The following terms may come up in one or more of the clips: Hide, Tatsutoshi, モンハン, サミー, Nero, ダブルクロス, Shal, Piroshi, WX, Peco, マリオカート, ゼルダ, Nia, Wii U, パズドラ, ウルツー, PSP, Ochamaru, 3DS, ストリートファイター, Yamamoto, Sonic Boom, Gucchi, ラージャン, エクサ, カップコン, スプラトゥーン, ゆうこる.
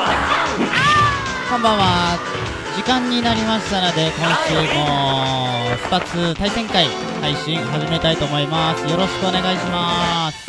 こんばんは。時間になりましたので、今週もスパツ対戦会配信始めたいと思います。よろしくお願いします。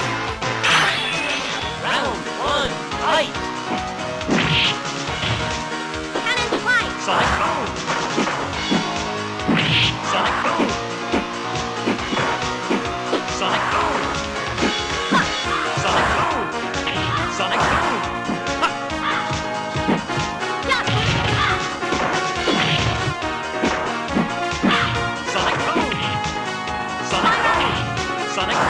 Sonic Boom!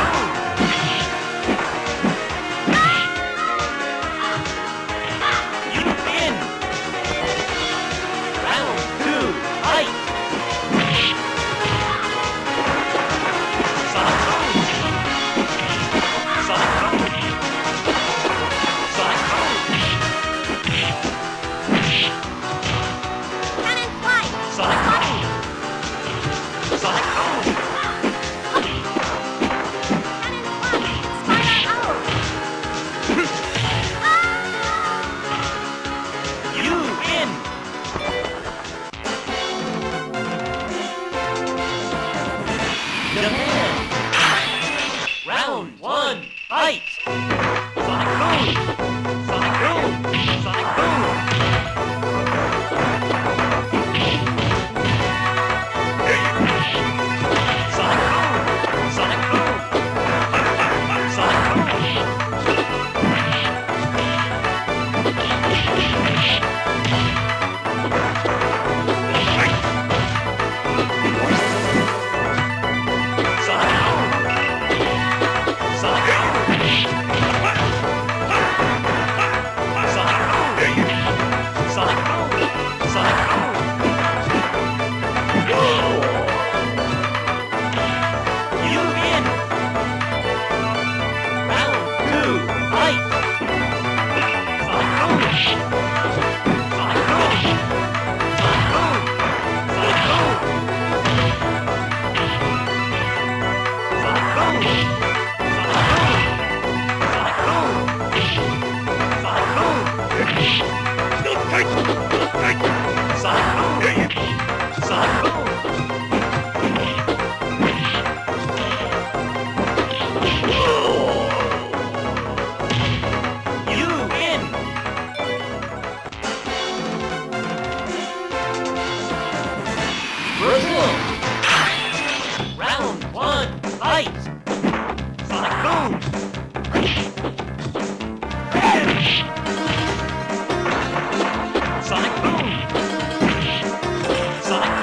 Sonic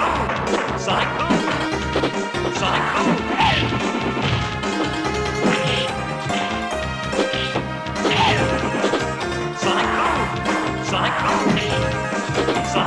Boom!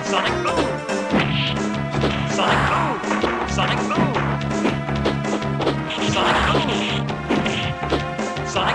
Sonic Boom! Sonic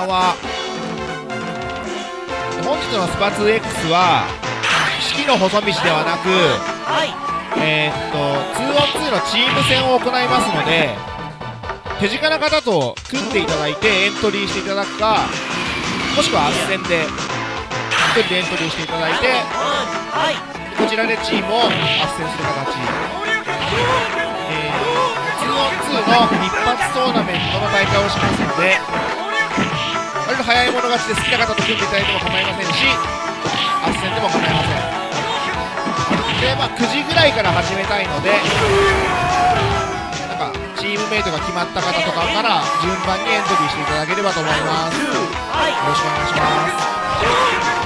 ばんは。本日のスパ 2X は式の細道ではなく、2on2 のチーム戦を行いますので、手近な方と組んでいただいてエントリーしていただくか、もしくはあっせんで1人でエントリーしていただいて、こちらでチームをあっせんする形。2の一発トーナメントの大会をしますので、割と早い者勝ちで好きな方と組んでいただいても構いませんし、あっせんでも構いません。で、9時ぐらいから始めたいので、なんかチームメイトが決まった方とかから順番にエントリーしていただければと思います。よろしくお願いします。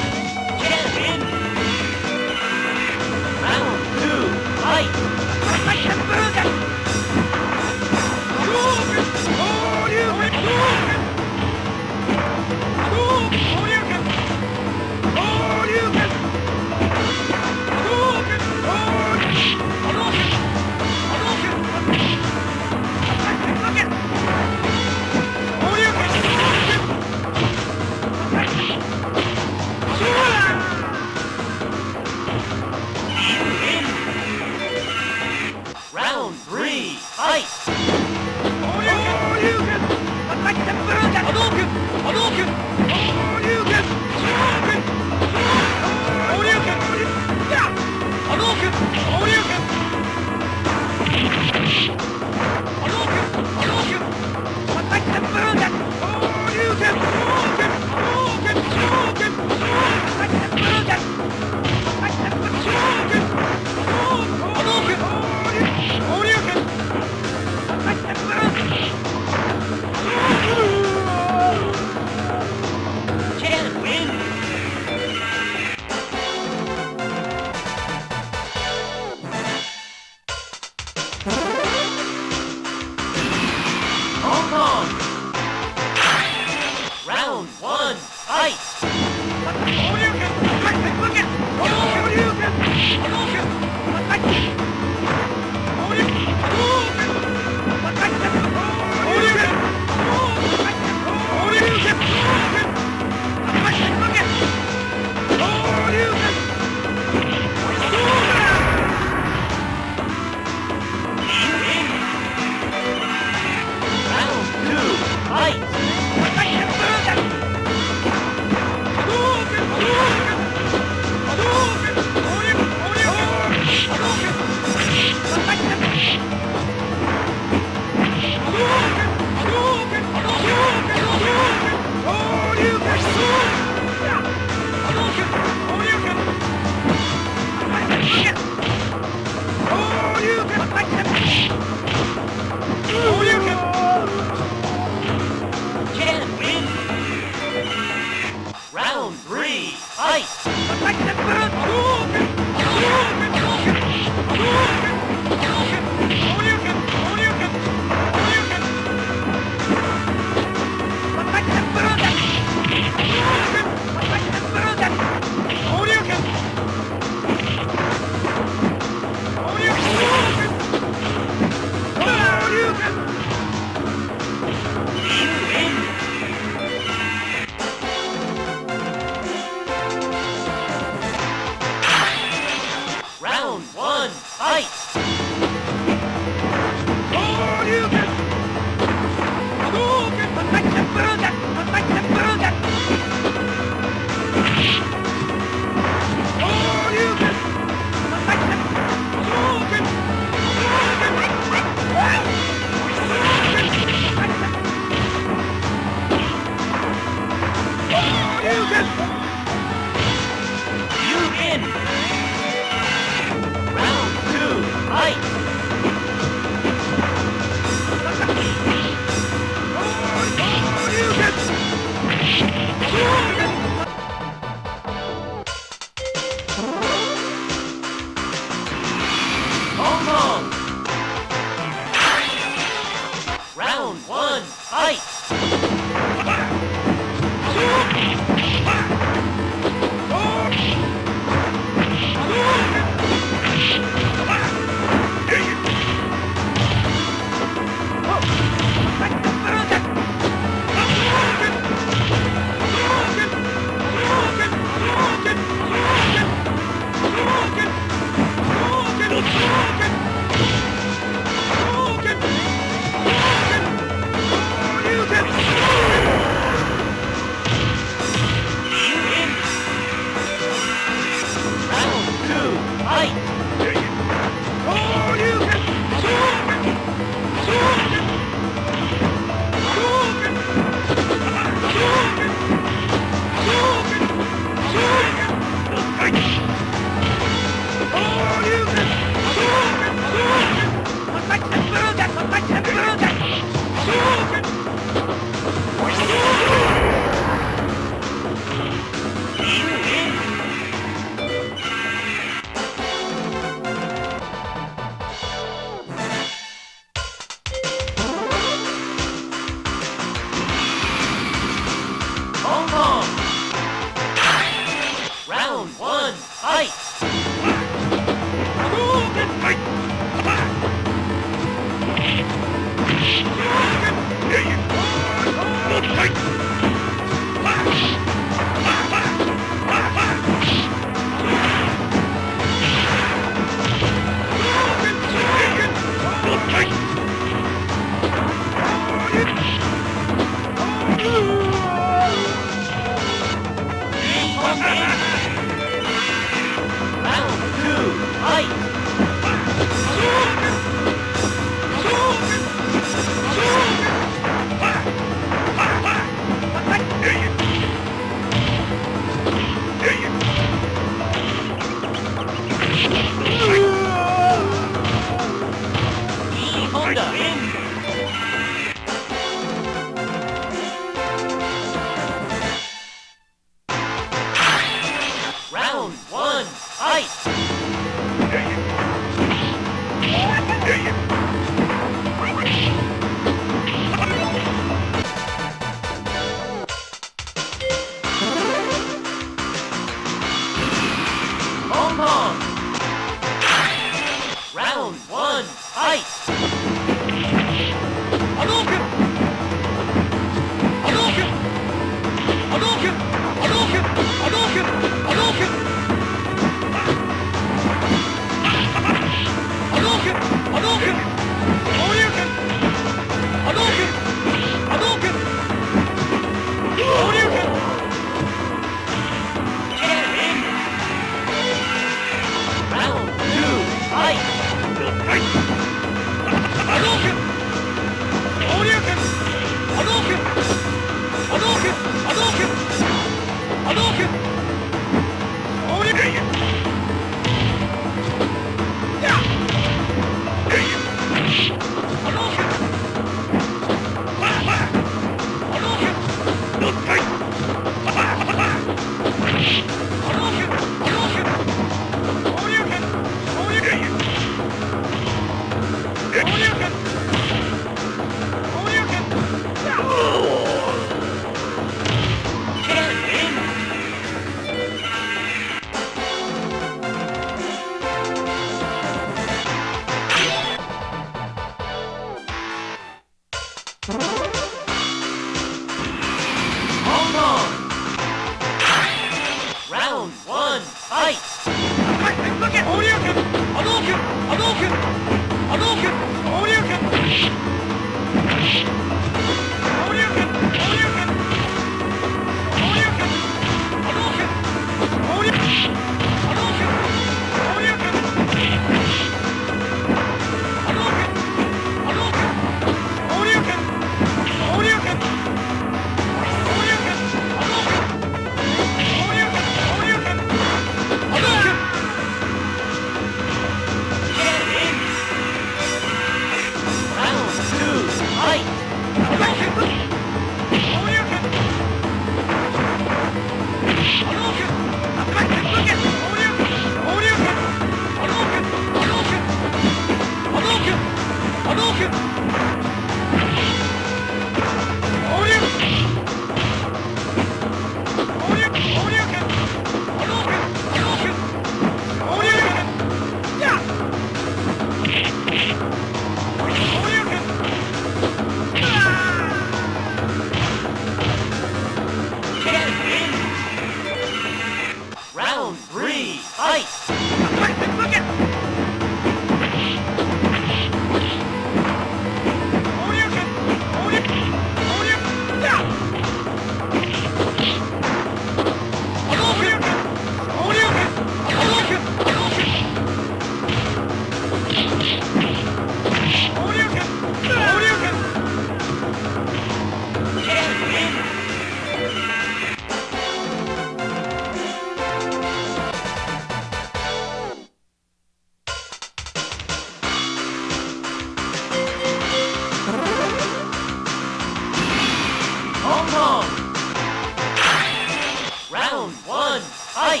one, fight!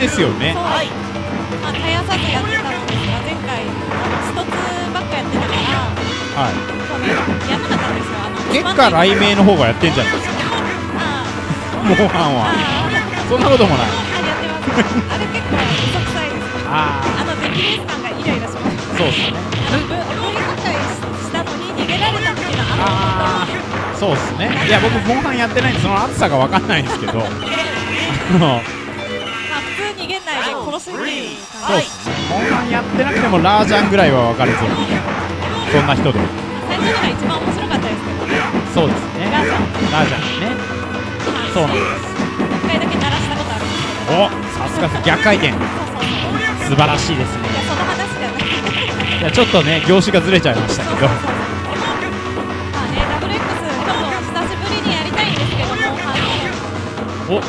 ですよね。はい。まあ、絶やさずやってたんですが、前回スト2ばっかやってたから、はい。やんなかったんですよ。結果雷鳴の方がやってんじゃないですか。モーハンは。そんなこともない。あれ結構嘘くさいですね。デキレース感がイライラします。そうですね。無理反対したのに逃げられた時のあのこと。そうですね。いや僕モーハンやってないんでその熱さがわかんないんですけど。そうっすね。本番やってなくてもラージャンぐらいは分かるぞ。そんな人でも最初のが一番面白かったですけどね。そうですね、ラージャン、ラージャンね。そうなんです。1回だけ鳴らしたことあるんですけど、お、さすが逆回転。素晴らしいですね。その話じゃない。いやちょっとね、業種がずれちゃいましたけど、まあね、WX 久しぶりにやりたいんですけど、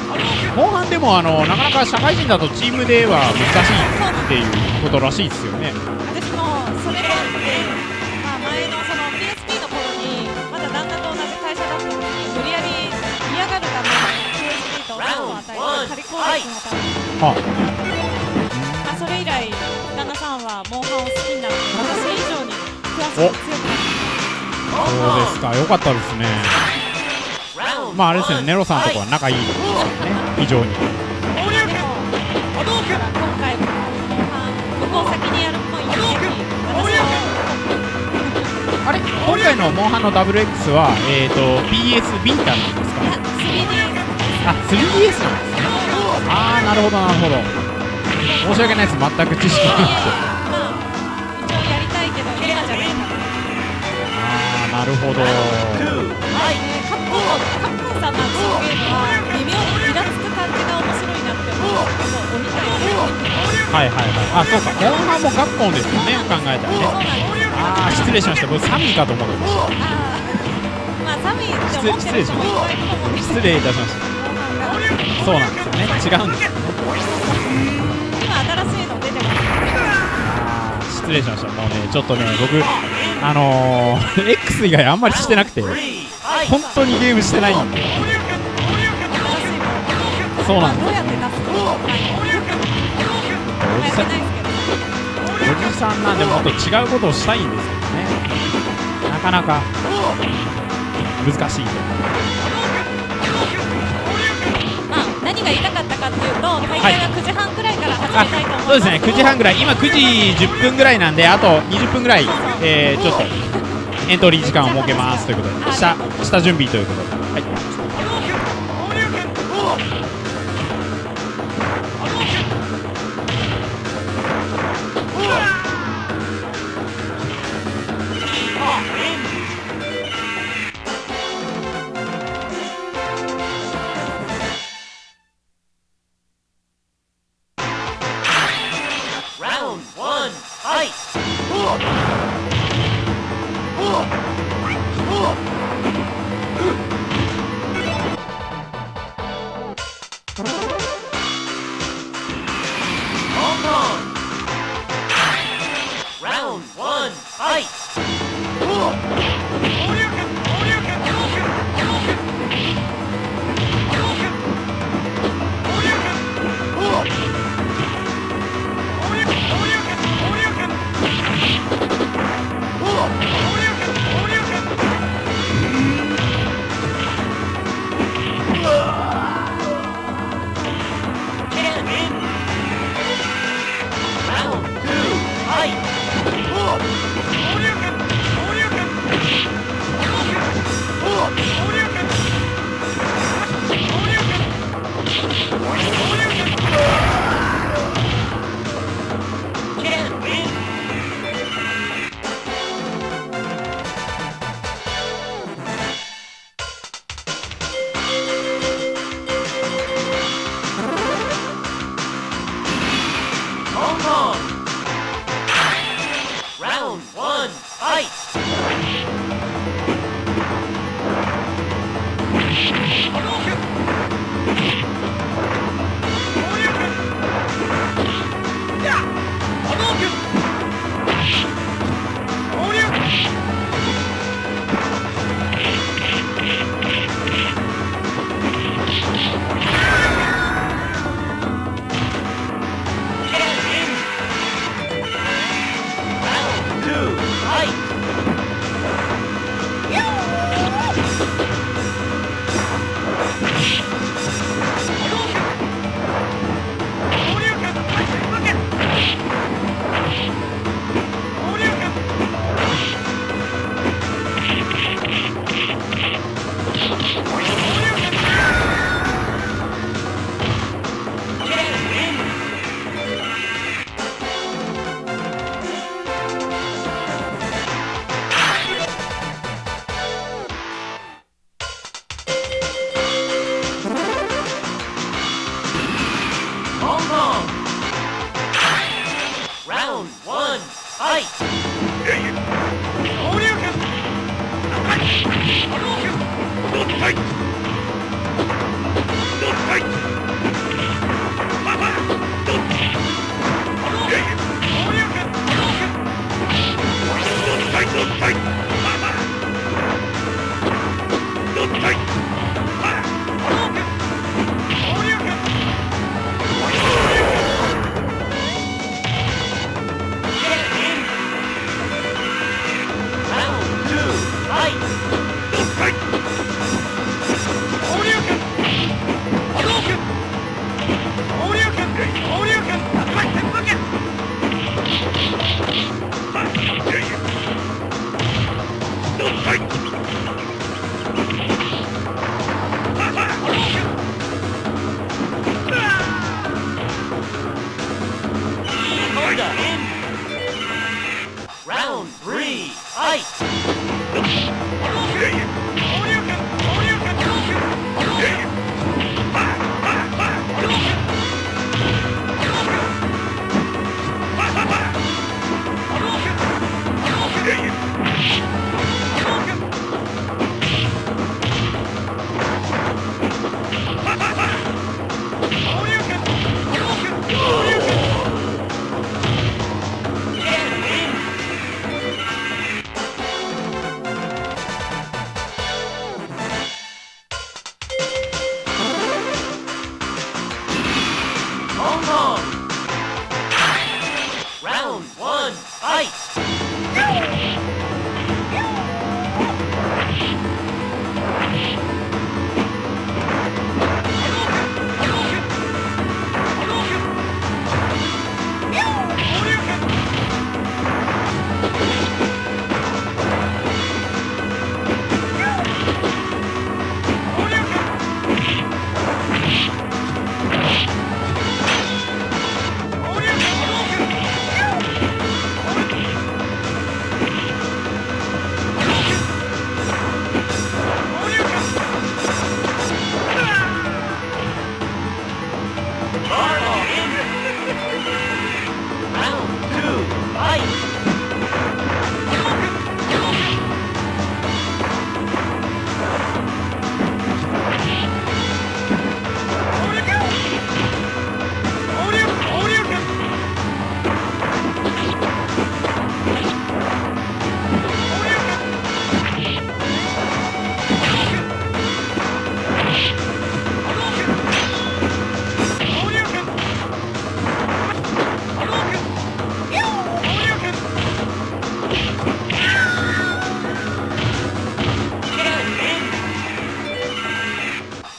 後半でもなかなか社会人だとチームでは難しいっていうことらしいですよね。私もそれがあって、前のその PSP の頃にまだ旦那と同じ会社だったのに無理やり嫌がるために PSP と音を与えて仮攻撃を与えて、それ以来旦那さんはモンハンを好きになって、私以上に詳しく強くなって。そうですか、良かったですね。まああれですよね、ネロさんとかは仲いいですよね、非常に。今回向こう先にやるっぽいんで、あれ今回のモンハンの WX は、PS ビータなんですかね。あ、3DS なんですね。ああ、なるほどなるほど。申し訳ないです、全く知識ないです。なるほど。はい、カップコンさんのゲームは微妙にイラつく感じが面白いなって思う。鬼対応。はいはいはい。あ、そうか。モンハンもカップコンですよね。考えたらね。ああ、失礼しました。僕サミーかと思ってました。まあサミーって思ってる人もいっぱいいると思うんですけど。失礼いたしました。そうなんですよね。違うんですよね。今新しいの出てます。失礼しました。もうね、ちょっとね、僕。X 以外あんまりしてなくて、本当にゲームしてないんで。そうなんです。おじさんなんでもっと違うことをしたいんですけどね、なかなか難しい。まあ何が言いたかったかっていうと、大会は9時半くらいから始めたいと思います。そうですね、9時半ぐらい、今9時10分ぐらいなんで、あと20分ぐらい。ちょっとエントリー時間を設けますということで、下準備ということで、はい、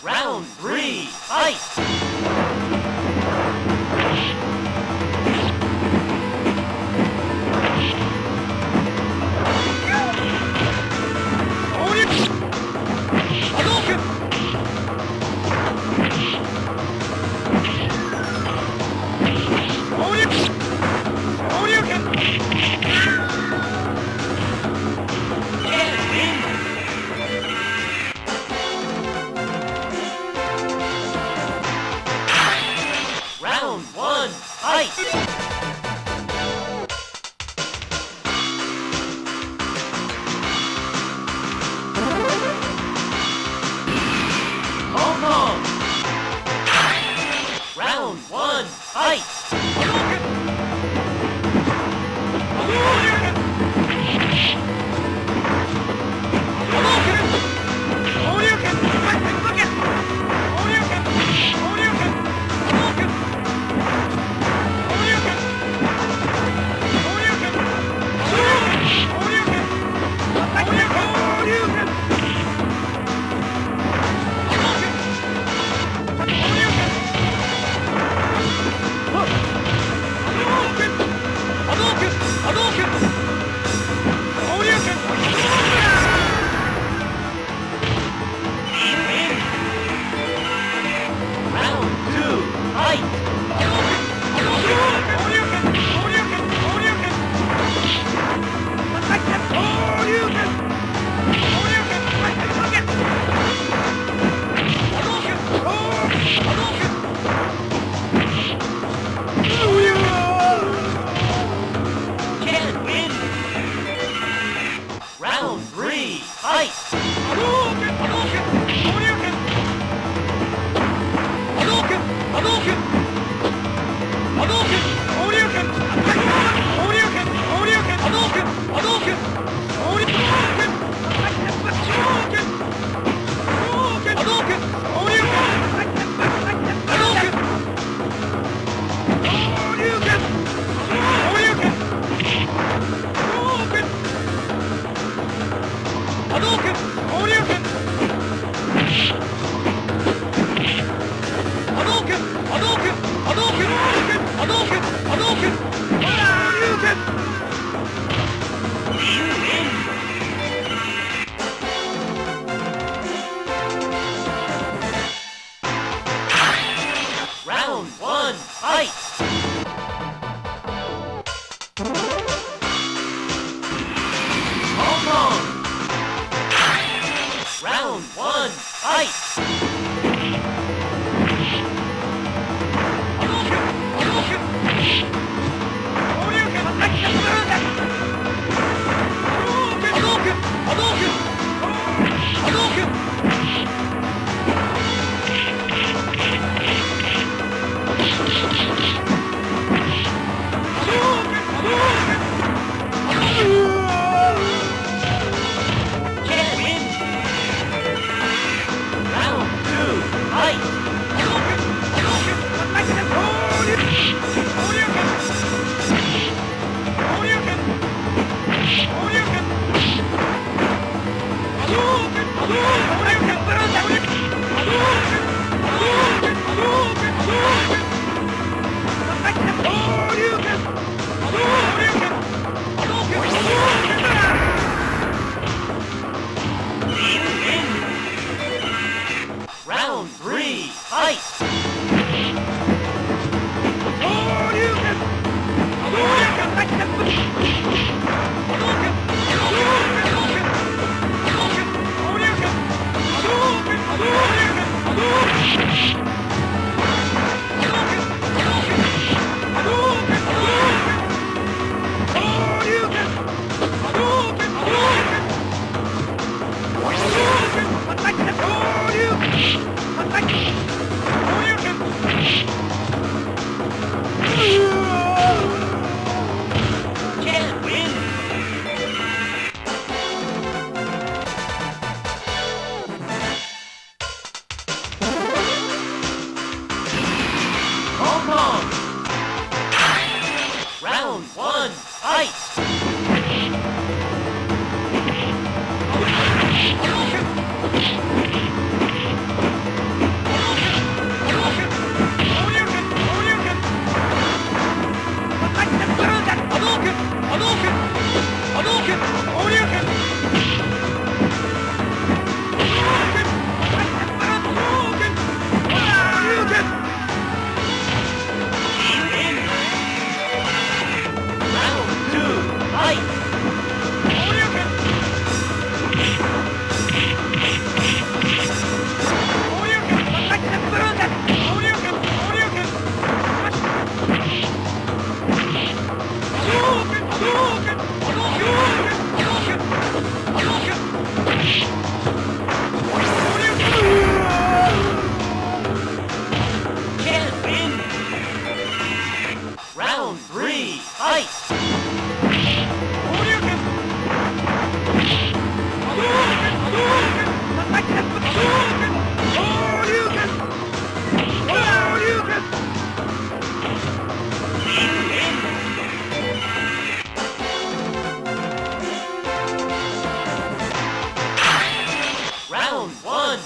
Round 3, fight!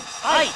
はい。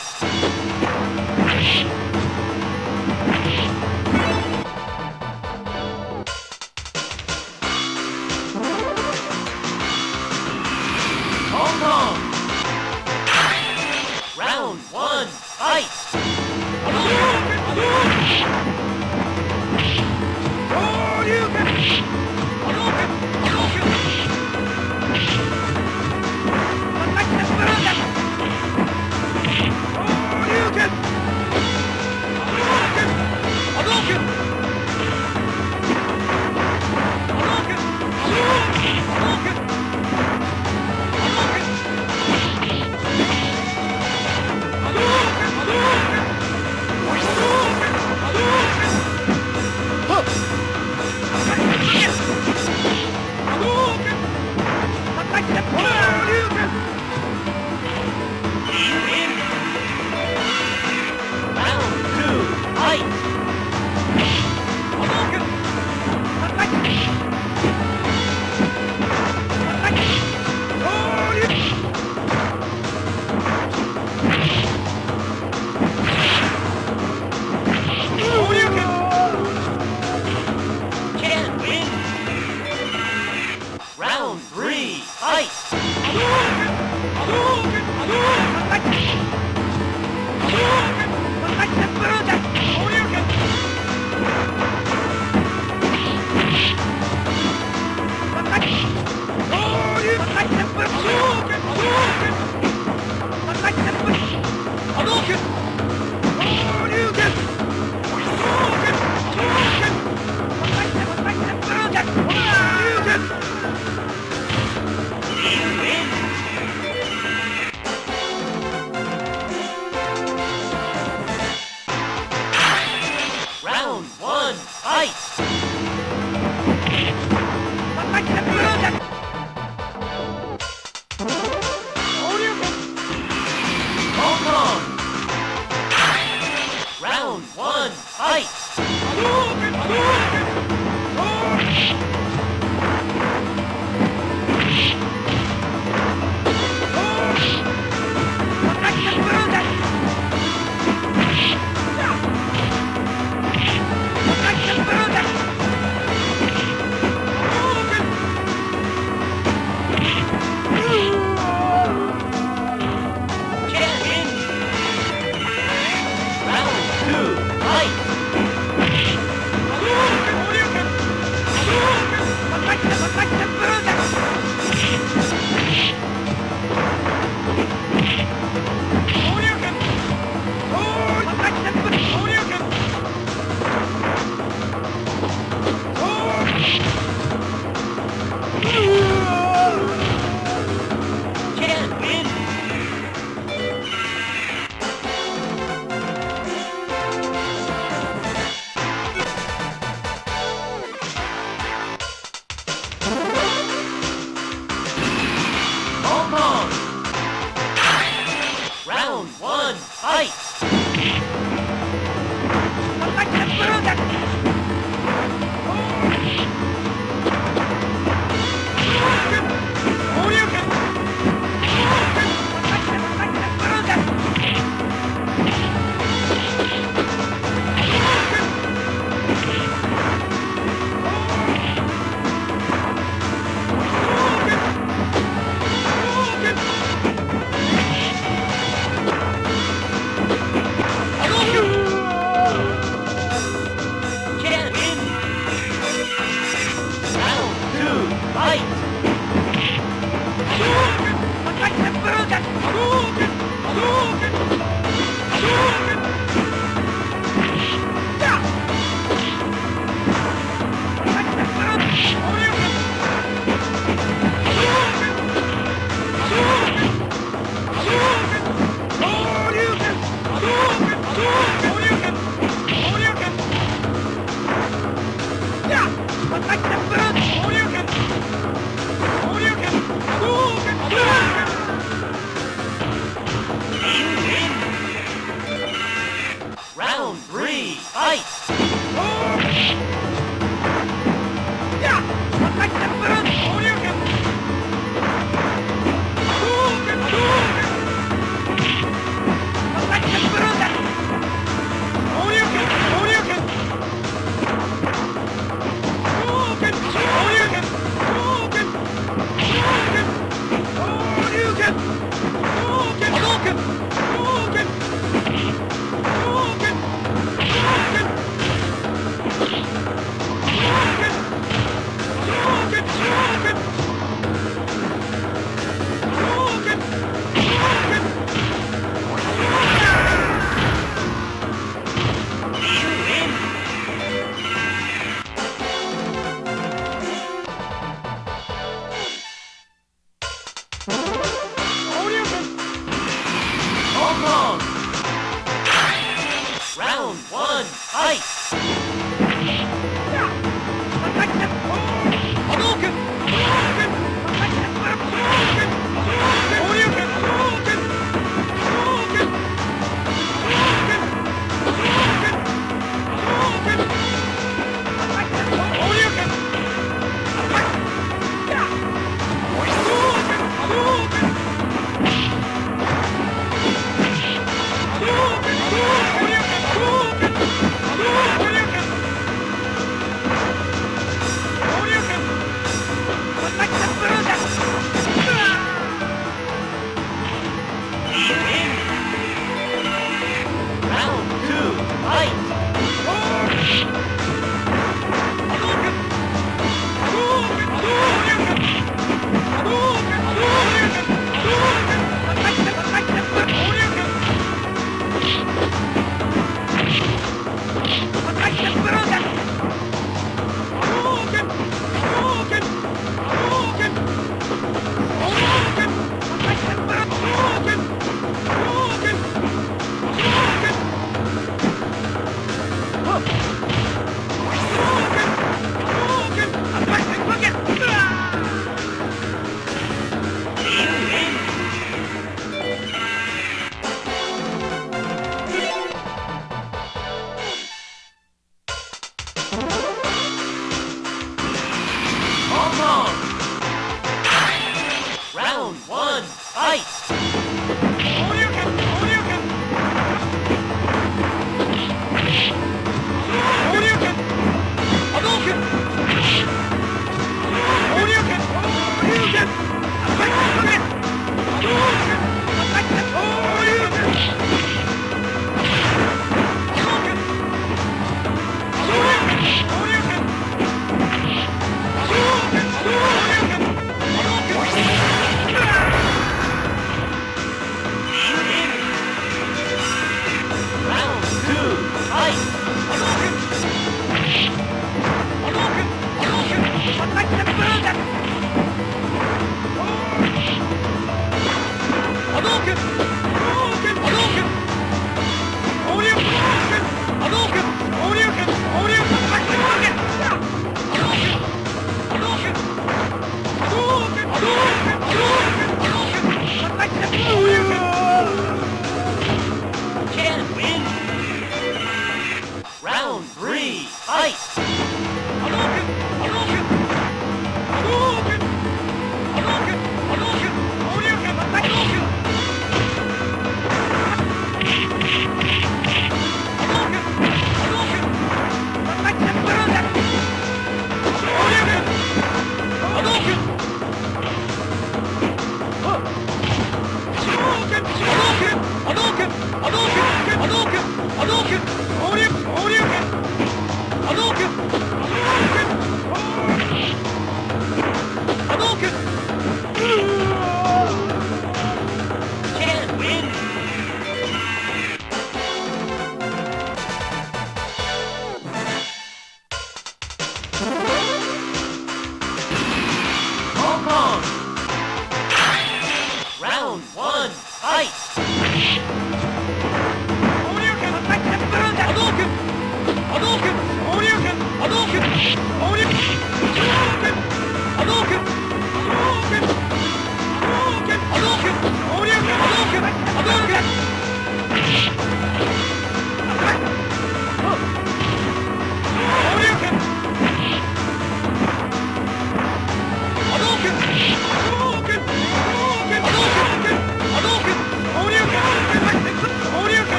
はい。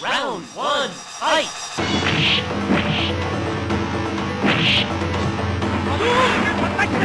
Round 1, fight! Round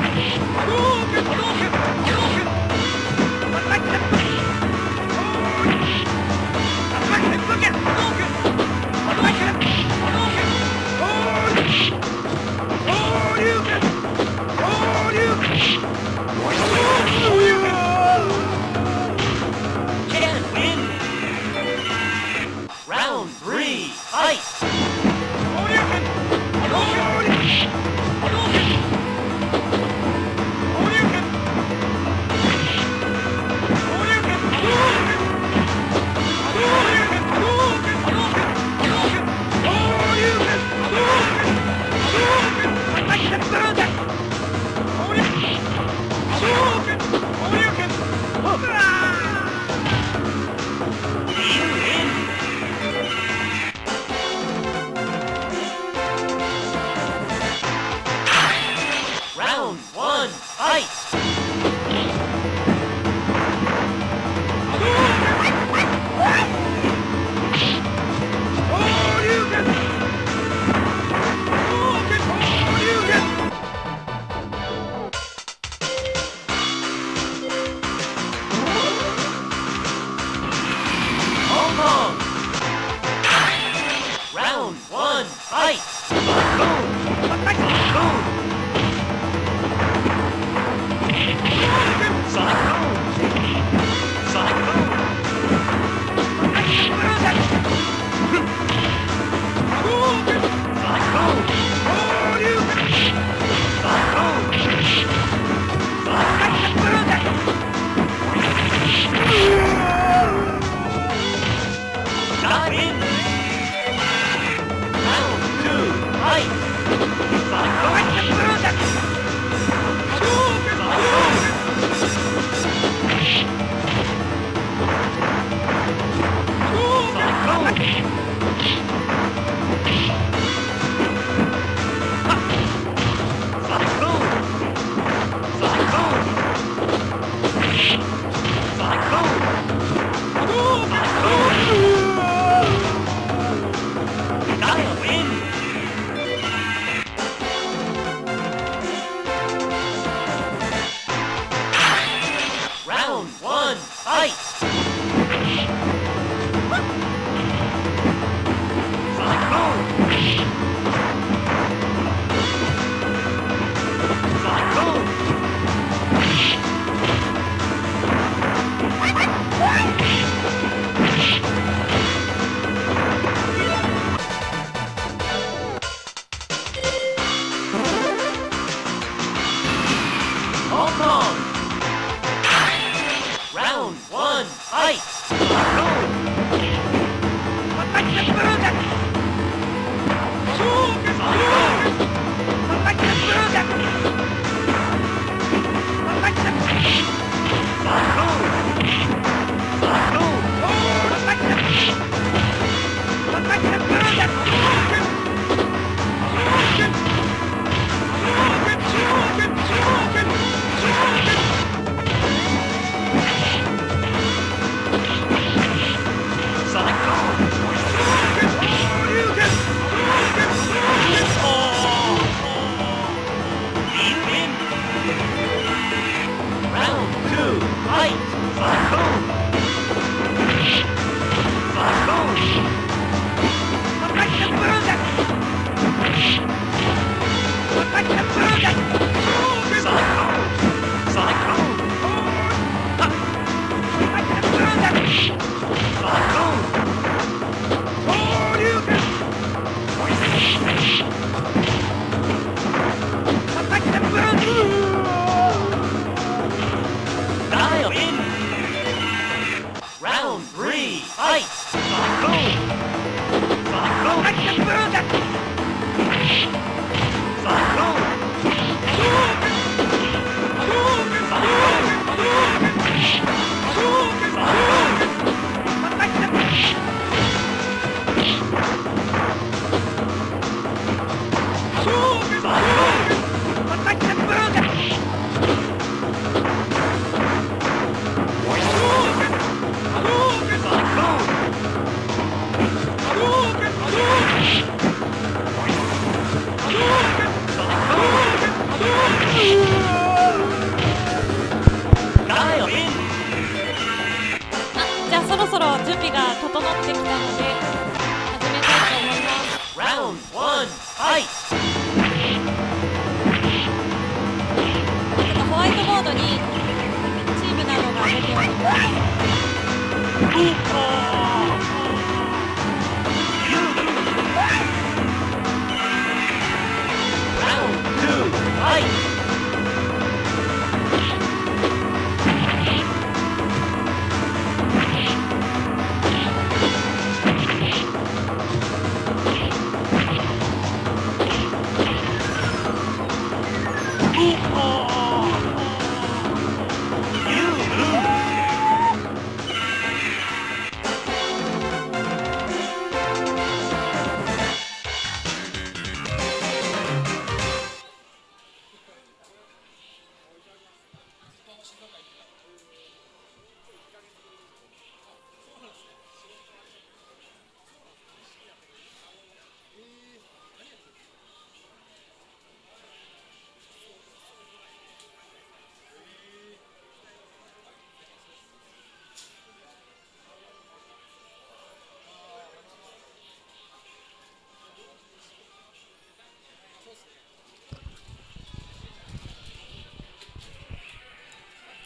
はい。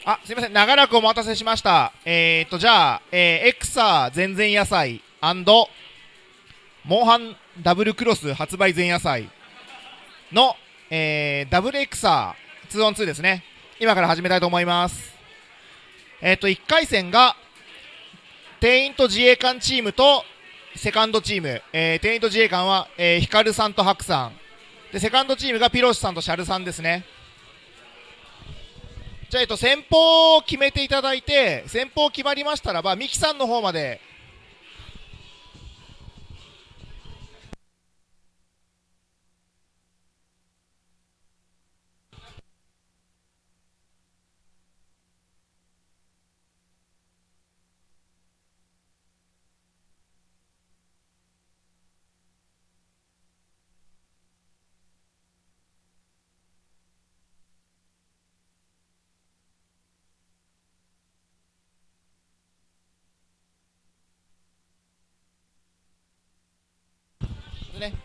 あ、すみません、長らくお待たせしました。じゃあ、エクサ全然野菜&モンハンダブルクロス発売前夜祭の、ダブルエクサ 2on2 ですね。今から始めたいと思います。1回戦が店員と自衛官チームとセカンドチーム。店員と自衛官は、ヒカルさんとハクさん。で、セカンドチームがピロシさんとシャルさんですね。じゃあ、先方を決めていただいて、先方決まりましたらばミキさんの方まで。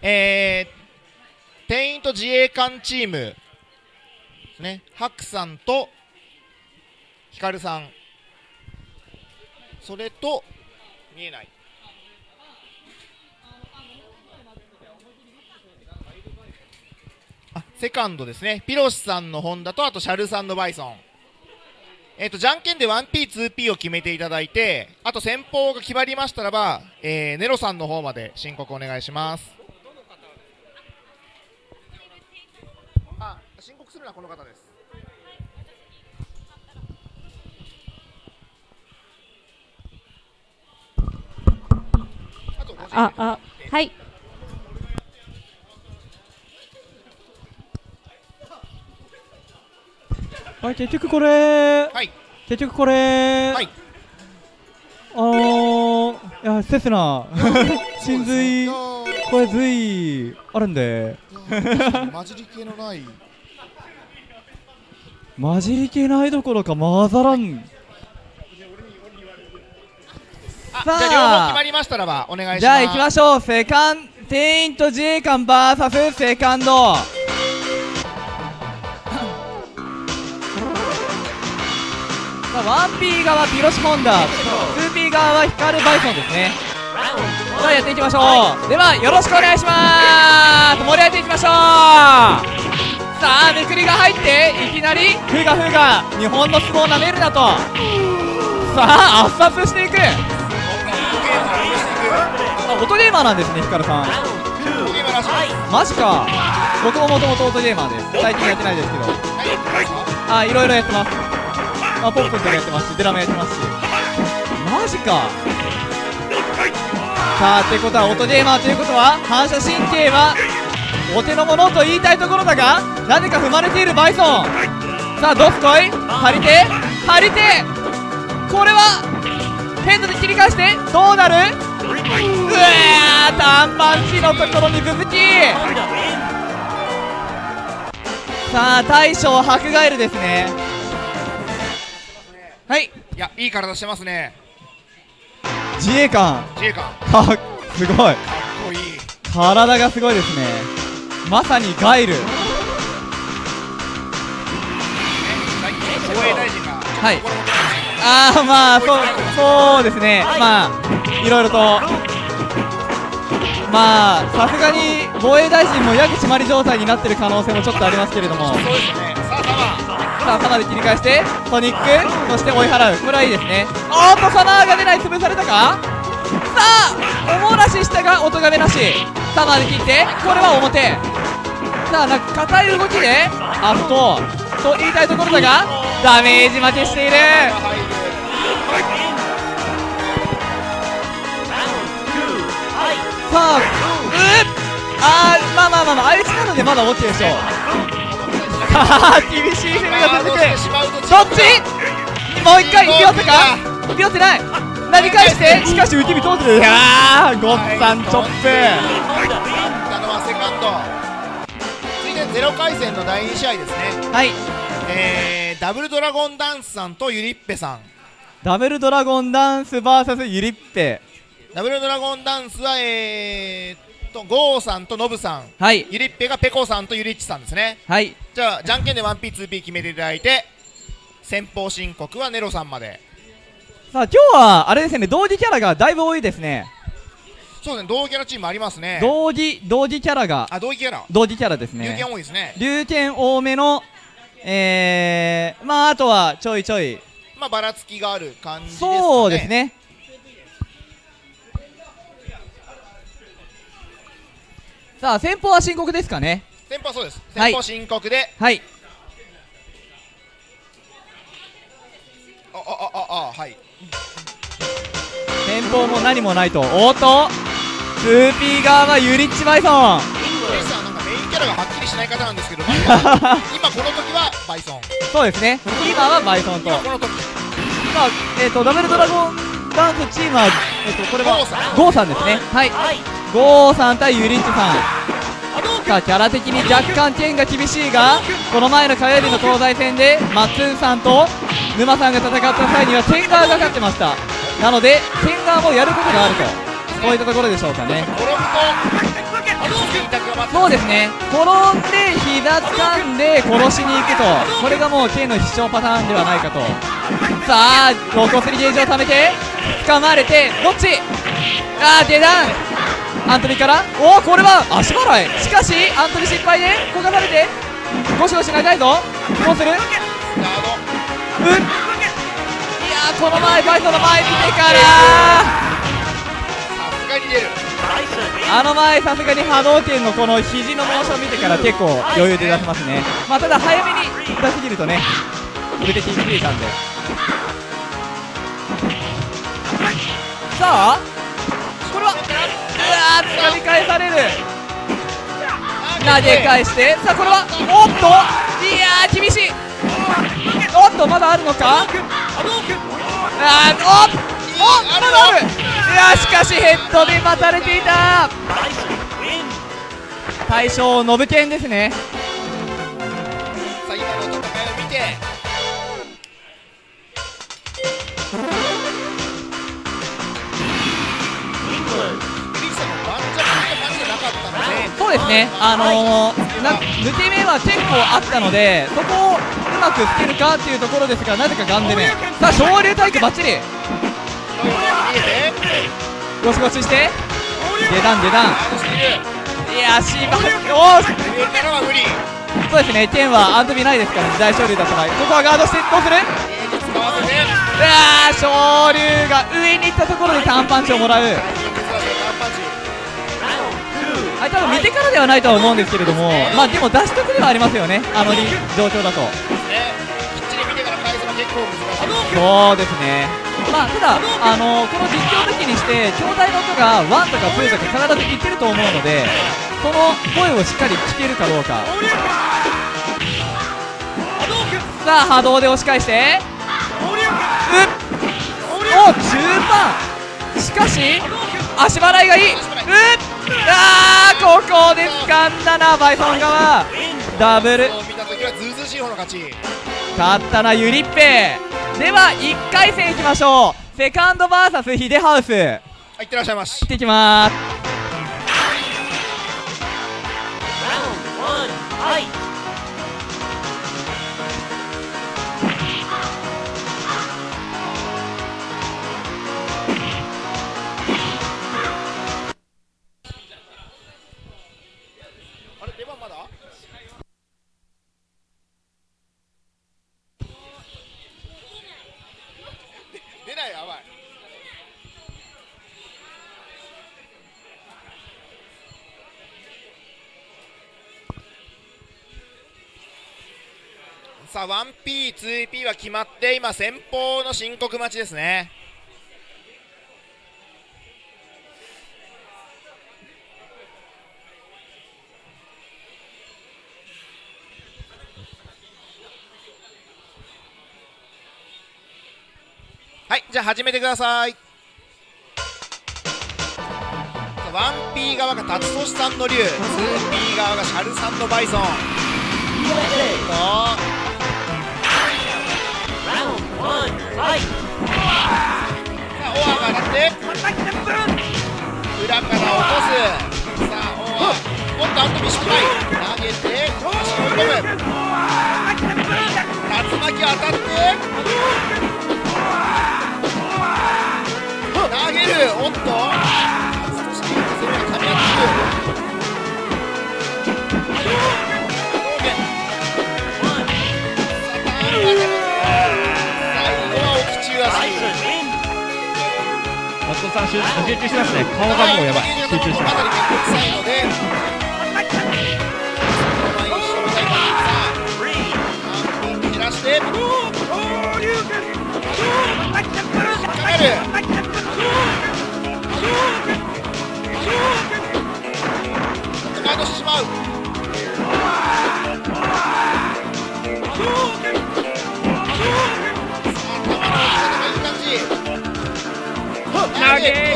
店員と自衛官チームですね、ハクさんとヒカルさん、それと見えないセカンドですね、ピロシさんのホンダと、あとシャルさんのバイソン。じゃんけんで 1P2P を決めていただいて、あと先方が決まりましたらば、ネロさんの方まで申告お願いします。申告するのはこの方です。はい。はい、結局これ。はい。いや、セスナ。神髄。これ髄あるんで。混じり系のない。混じり系ないどころか混ざらん。さあ、じゃあ両方決まりましたらばお願いします。じゃあ行きましょう。店員と自衛官 VS セカンド。1P 側ピロシホンダ、2P 側はヒカルバイソンですね。じゃあやっていきましょう。ではよろしくお願いします。盛り上げていきましょう。さあ、めくりが入っていきなりフーガ日本の相撲をなめるなと。さあ、圧殺していく。あ、音ゲーマーなんですね、ヒカルさん。マジか。僕ももともと音ゲーマーです。最近やってないですけど、あ、いろいろやってます。あ、ポップンとかやってますし、デラメやってますし。マジか。さあ、ってことは音ゲーマーということは反射神経はお手のものと言いたいところだが、なぜか踏まれているバイソン。さあ、どすこい借りてこれはヘッドで切り返して、どうなる。うわー、短パンチのところに続き。さあ、大将ハクガエルですね。はい、いや、いい体してますね。自衛官すごい、かっこいい。体がすごいですね。まさにガイル。はい。ああ、まあ、そうですね。まあ、いろいろと。まあ、さすがに防衛大臣もやぐ締まり状態になってる可能性もちょっとありますけれども。さあ、サナで切り返して、ソニック、そして追い払う。これはいいですね。おっと、サナが出ない、潰されたか。さあ、おもらししたが、おとがめなし。サナで切って、これは表。さあ、なんか硬い動きでアットと言いたいところだが、ダメージ負けしている。さあ、まあ相打ちなのでまだ OK でしょう。厳しい攻めが続く。どっちもう一回ピヨってかピヨってない投げ返してしかし浮き身通ってる。いやーごっさんチョップセカンド続いて0回戦の第2試合ですね。はい、ダブルドラゴンダンスさんとゆりっぺさん。ダブルドラゴンダンス VS ゆりっぺ。ダブルドラゴンダンスはゴーさんとノブさん、はい、ゆりっぺがペコさんとゆりっちさんですね。はい、じゃあじゃんけんで 1P2P 決めていただいて先方申告はネロさんまで。さあ今日はあれですね、同時キャラがだいぶ多いですね。そうですね、同時キャラチームありますね。同時キャラが同時キャラですね。龍拳多いですね。龍拳多めのまああとはちょいちょいまあばらつきがある感じですかね。そうですね。さあ先方は申告ですかね。先方はそうです、先方申告で、はい、あはい、先方も何もないと。おっとスーピー側はユリッチバイソン。ユリッチさんなんかメインキャラがはっきりしない方なんですけど今この時はバイソン。そうですね、今はバイソンと今この時今ダブルドラゴンダンスチームはこれはゴーさんですね。はい、ゴーさん対ユリッチさん。さあキャラ的に若干剣が厳しいが、この前の火曜日の東西戦でマッツンさんと沼さんが戦った際にはチェンガーが勝ってました。なのでチェンガーもやることがあると、こういったところでしょうかね。そうですね、転んで膝掴んで殺しに行くと、これがもうチェンの必勝パターンではないかと。さあロコスリゲージをためて掴まれてどっち、ああ下段アントニーからおおこれは足払い、しかしアントニー失敗でこがされてゴシゴシ長いぞ。どうする、うん、いやーこの前バイソンの前見てからさすがに出る。あの前さすがに波動拳のこの肘のモーション見てから結構余裕で出せますね。まあただ早めに出しすぎるとね腕で引きついたんで。さあこれは掴み返される、投げ返して、さあこれはおっといやー厳しい。おっとまだあるのか、おっおっまだある。いやしかしヘッドで待たれていた。対象ノブケンですね。さあ今の戦いを見てそうですね、抜け目は結構あったのでそこをうまくつけるかっていうところですが、なぜかガン攻め。さあ昇竜体育バッチリゴシゴシして下段下段、いやーしばおーそうですね、剣はアントビないですから、時代昇竜だったらここはガードしてどうする、昇竜が上に行ったところで3パンチをもらう。多分見てからではないとは思うんですけれども、まあでも出しとくではありますよね、あの状況だと。そうですね、まあただこの実況的にして兄弟の音が1とか2とか必ずいってると思うので、その声をしっかり聞けるかどうか。さあ波動で押し返しておっ中盤、しかし足払いがいい。あーここで掴んだなバイソン側、ダブル勝ったなゆりっぺ。では1回戦いきましょう。セカンド VS ヒデハウス、はい、ってらっしゃいまし、いってきまーす。さあ 1P、2P は決まって今先方の申告待ちですね。はい、じゃあ始めてください。 1P 側がタツトシさんの竜、 2P 側がシャルさんのバイソン。オアが上がって裏から落とす。さあオア、おっとアントミ失敗、投げて足を込む。竜巻当たって投げる。おっと松本さん集中してますね。顔がもうやばい、集中してます。い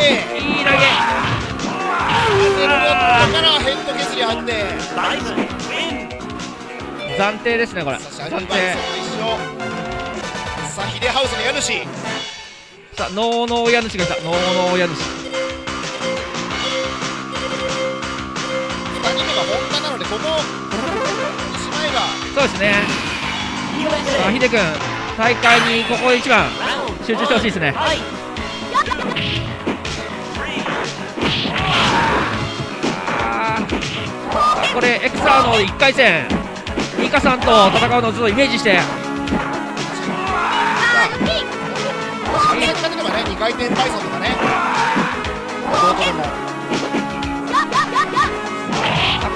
い投げ。からヘッド削りあって暫定ですね、これ暫定。さあヒデハウスの家主、さあノーノー家主が来た。ノーノー家主、2人目が本田なのでここにしまえば。そうですね、さあヒデ君大会にここ一番集中してほしいですね。これエクサーの1回戦ニカさんと戦うのをずっとイメージして、2回転バイソンとかね、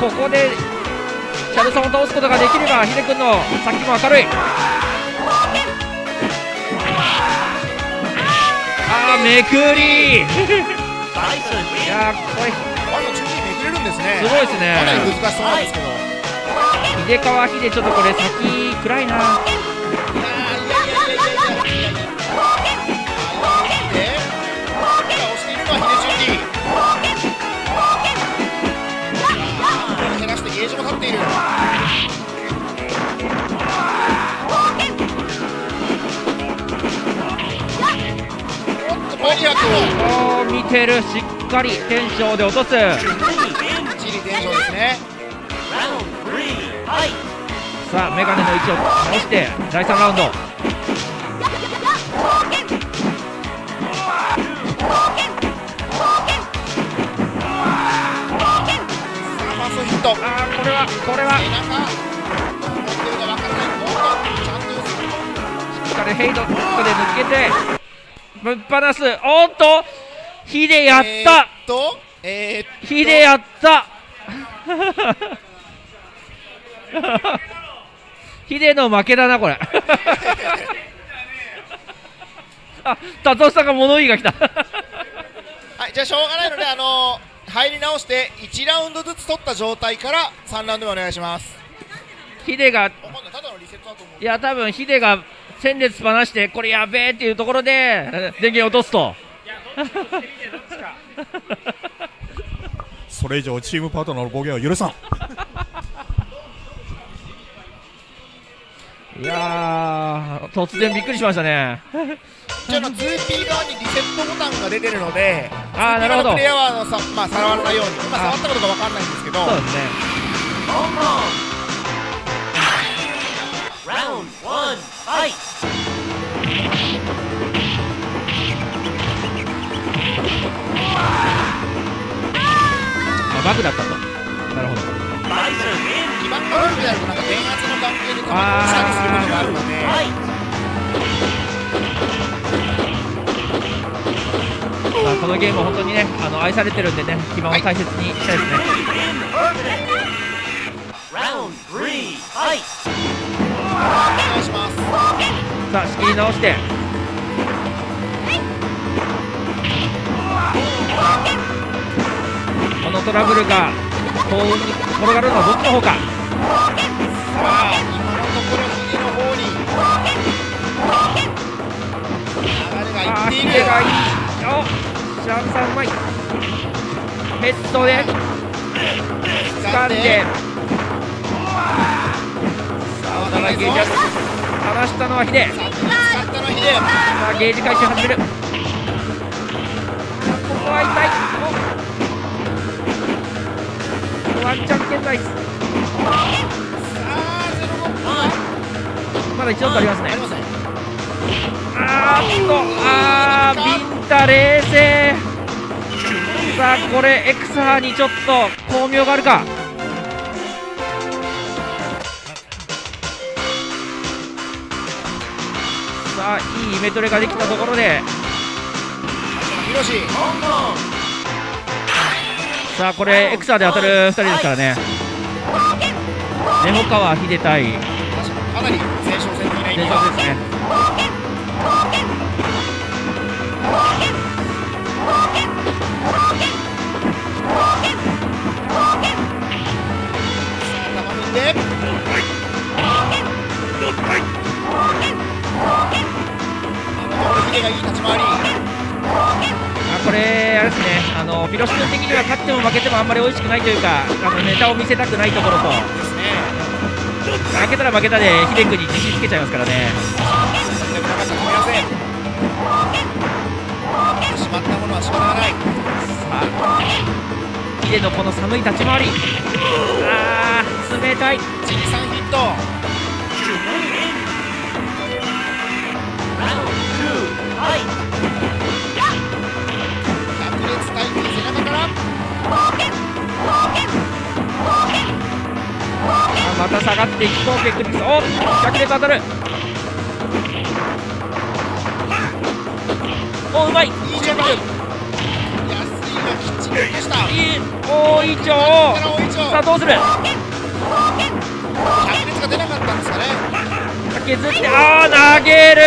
ここでシャルソンを倒すことができればヒデ君のさっきも明るい、めくりいやこれすごいですね。かなり難しそうなんですけど、秀川秀ちょっとこれ先暗いな。押しているのは秀チュンリー、減らしてゲージも立っている。おっとマニアックを見てる、しっかりテンションで落とす。さあメガネの位置を倒して第3ラウンド、これはしっかりヘイドで抜けてぶっ放す。おっとヒデやった、ヒデやった。ヒデの負けだなこれ。あ、タトシさんが物言いが来た。はい、じゃあしょうがないので入り直して1ラウンドずつ取った状態から3ラウンド目お願いします。ヒデがいや多分ヒデが戦列ばなしてこれやべえっていうところで電源落とすと。それ以上チームパートナーの暴言は許さん。いやー突然びっくりしましたね。じゃあ 2P 側にリセットボタンが出てるので、なるほど、プレイヤーはさらわないように、今触ったことが分かんないんですけど、そうですね。ラウンド1ファイト、バグだったと。なるほど、基盤が悪くなるとなんか電圧の関係でたまに下にすることがあるので、まあこのゲームは本当にね愛されてるんでね、基盤を大切にしたいですね。さあ仕切り直してこのトラブルが幸運に転がるのはどっちの方か。さあ今のところヒデの方に流れがいっシャープさんうまい。ヘッドで掴んでさあ、ゲージアップ、離したのはヒデ。さあゲージ回収始める。ここは痛い。ワンチャン圏内です。まだ1度ありますね。あービンタ冷静。さあこれ X 波にちょっと巧妙があるか。さあいいイメトレができたところで、さあこれ X 波で当たる2人ですからね。根保川秀対かなり前哨戦的なイメージですね。これあれですね、ピロシ君的には勝っても負けてもあんまり美味しくないというか、ネタを見せたくないところと、負けたら負けたでヒデ君に自信つけちゃいますからね。しまったものはしまわない。さあヒデのこの寒い立ち回り、あー冷たい。13ヒット。また下がっていくと結局おっ100で当たる。おうまい。いいジャブ。安いがきっちり落とした。いいおいちょう。さあどうする。100列が出なかったんですかね。削ってああ投げる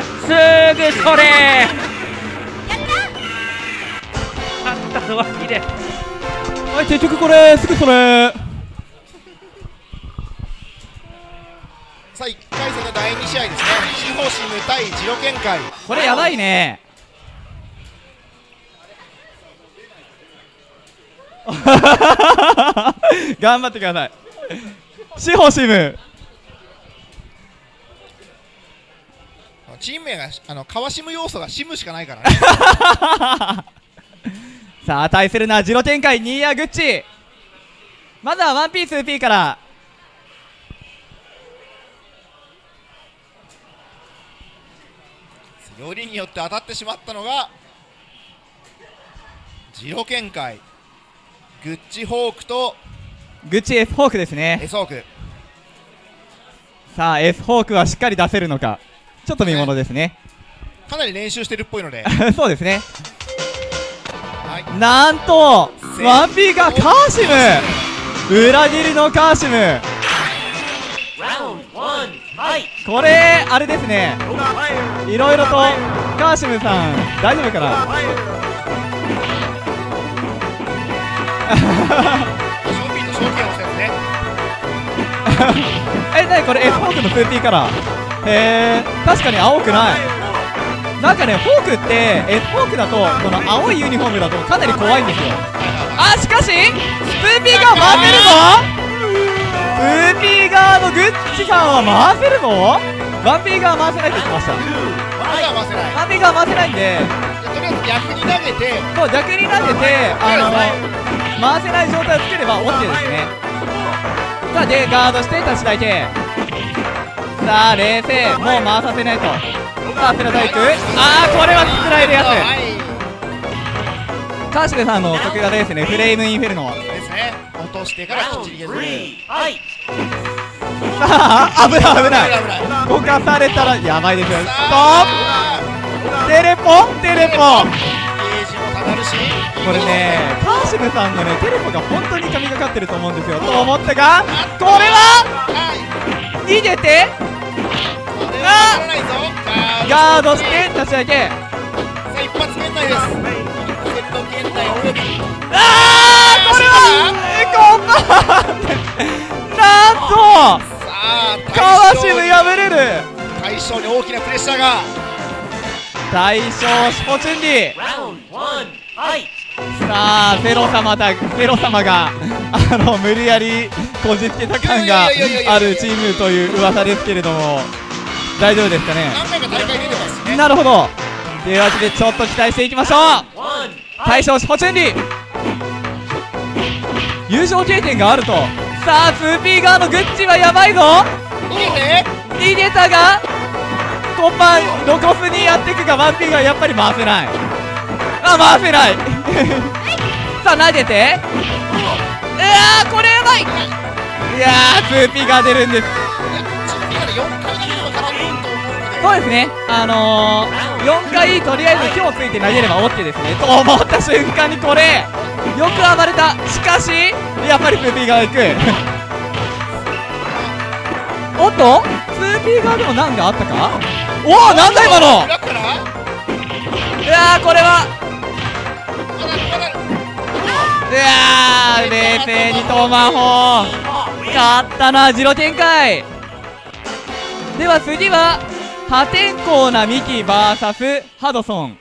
ー。すぐそれあったのはきれい。はい結局これすぐそれ。さあ1回戦の第2試合ですね。シホシム対ジロケンカイ。これやばいね。頑張ってくださいシホシム。チーム名が川シム要素がシムしかないからねさあ対するのはジロケンカイニーヤグッチ。まずはワンピース 2P から。よりによって当たってしまったのがジロケンカイ。グッチホークとグッチ S ホークですね。 S ホーク。さあ S ホークはしっかり出せるのかちょっと見ものですね。かなり練習してるっぽいのでそうですね、はい、なんと 1P がカーシム、裏切りのカーシム。これあれですね、いろいろとカーシムさん大丈夫かなえなにこれ S ホークの 2P から。へえ確かに青くない。なんかねホークって S ホークだとこの青いユニフォームだとかなり怖いんですよ。あしかし 2P が回ってるぞ。2P 側のグッチさんは回せるの？ 1P 側回せないって言ってました。 1P 側回せないんでとりあえず逆に投げて、そう逆に投げて回せない状態を作れば OK ですね。さあでガードして立ち台形。さあ冷静、もう回させないと。さあセラタイク、あーこれはつらいやつ。川島さんの得意技ですね、フレームインフェルノですね。落としてからきっちり削る。はいさあ危ない危ない動かされたらやばいですよ。ストップテレポテレポ。これね川島さんのねテレポが本当に神がかってると思うんですよ。と思ったがこれは逃げてガードして立ち上げ。さあ一発圏内です。セット圏内をこれはなんと川島敗れる。対象に大きなプレッシャーが。大将シホチュンリー。さあゼロ様が無理やりこじつけた感があるチームという噂ですけれども、大丈夫ですかね。何回か大会出てますね。なるほど。というわけでちょっと期待していきましょう。大将シホチュンリー優勝経験があると。さあ 2P 側のグッチはやばいぞ。逃げたがコパンロコスにやっていくが 1P がやっぱり回せない。回せないさあ投げて、うわーこれやばい。いやー 2P が出るんです。そうですね、4回とりあえず今日ついて投げれば OK ですねと思った瞬間にこれよく暴れた。しかしやっぱり 2P 側いくおっと 2P 側でも何があったか。おおなんだ今の。うわーこれはうわー冷静にトーマホー勝ったな。ジロ展開では次は破天荒なミキ VS ハドソン。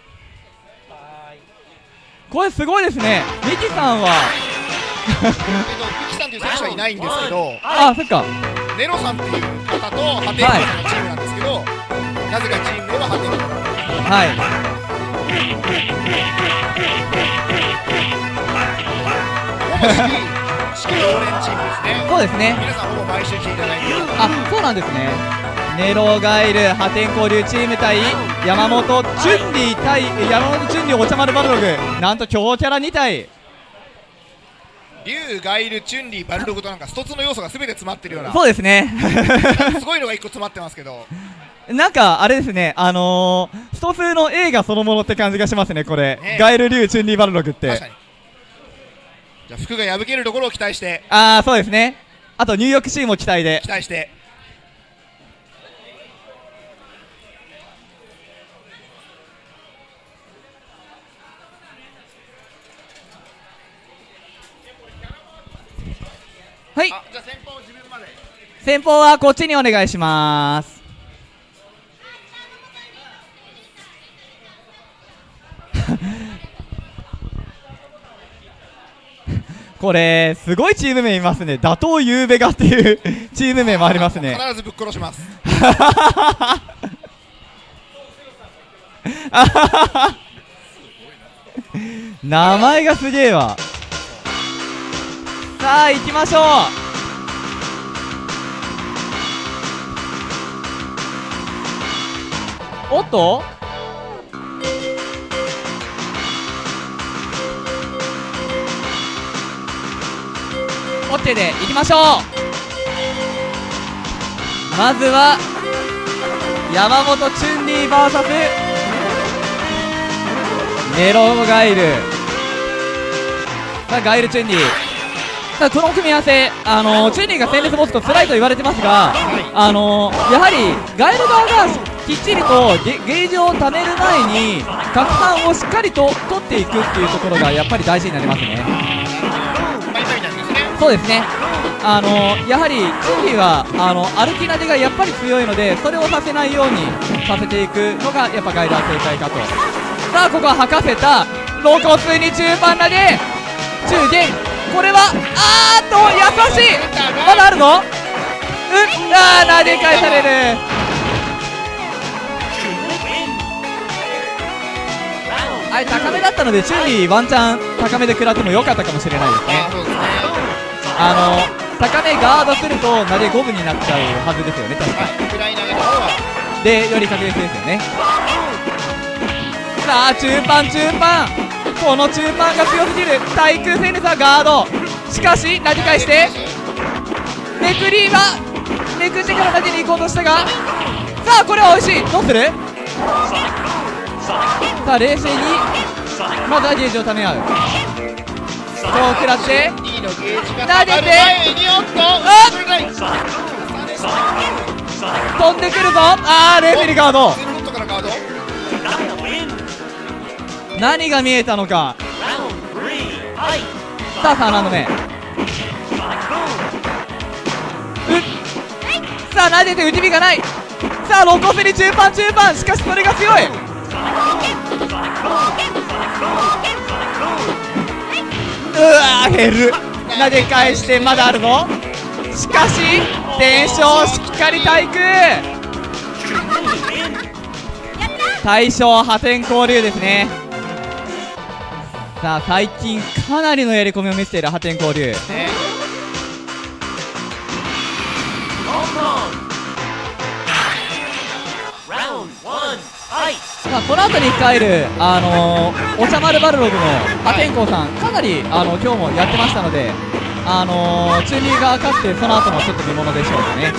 これすごいですね。ミキさんはミキさんという選手はいないんですけど、あ、そっかネロさんっていう方と破天荒なチームなんですけど、はい、なぜかチームでは破天荒はい式常連チームですね。そうですね、皆さんほぼ毎週来ていただいて、あ、そうなんですね。ネロガイル破天荒流チーム対山本チュンリー対山本チュンリーお茶丸バルログ、なんと強キャラ2体龍ガイルチュンリーバルログと、なんかストツの要素が全て詰まってるような。そうですねすごいのが1個詰まってますけどなんかあれですね、ストツの映画そのものって感じがしますねこれね。ガイル龍チュンリーバルログって、じゃあ服が破けるところを期待して、ああそうですね、あと入浴シーンも期待で期待してはい、じゃあ先方自分まで。先方はこっちにお願いします。これすごいチーム名いますね。打倒ゆうべがっていうチーム名もありますね。必ずぶっ殺します名前がすげえわ。さあ行きましょう。おっとオッケーで行きましょう。まずは山本チュンリー VS ネロガイル。さあガイルチュンリー、この組み合わせ、チュンリーが戦列持つと辛いと言われてますが、やはりガイル側がきっちりとゲージをためる前に拡散をしっかりと取っていくっていうところがやっぱり大事になりますね。そうですね、やはりチュンリーは歩き投げがやっぱり強いので、それをさせないようにさせていくのがやっぱガイラー正解かと。さあここは吐かせたロコスに中盤投げ中元、これはあーっと優しい。まだあるの、投げ返される。あれ高めだったのでチュンリーワンチャン高めで食らってもよかったかもしれないですね。高めガードすると投げ五分になっちゃうはずですよね確かで、より確実ですよね。さあ中盤この中盤が強すぎる。対空戦ですがガード、しかし投げ返してめくりはめくってから投げに行こうとしたが、さあこれは美味しい。どうする。さあ冷静にまずはゲージをため合う。そう食らって投げて、飛んでくるぞ。あーレフェリーガード、何が見えたのか。さあ7の目、さあ投げて打ち身がない。さあロコスに中盤しかしそれが強い。減る。投げ返してまだあるぞ。しかし伝承しっかり対空。大将破天荒流ですね。さあ最近かなりのやり込みを見せている破天荒流、まあ、この後に控える、お茶丸バルログの破天荒さん、かなり今日もやってましたので、チューニーが勝ってその後もちょっと見ものでしょうかね。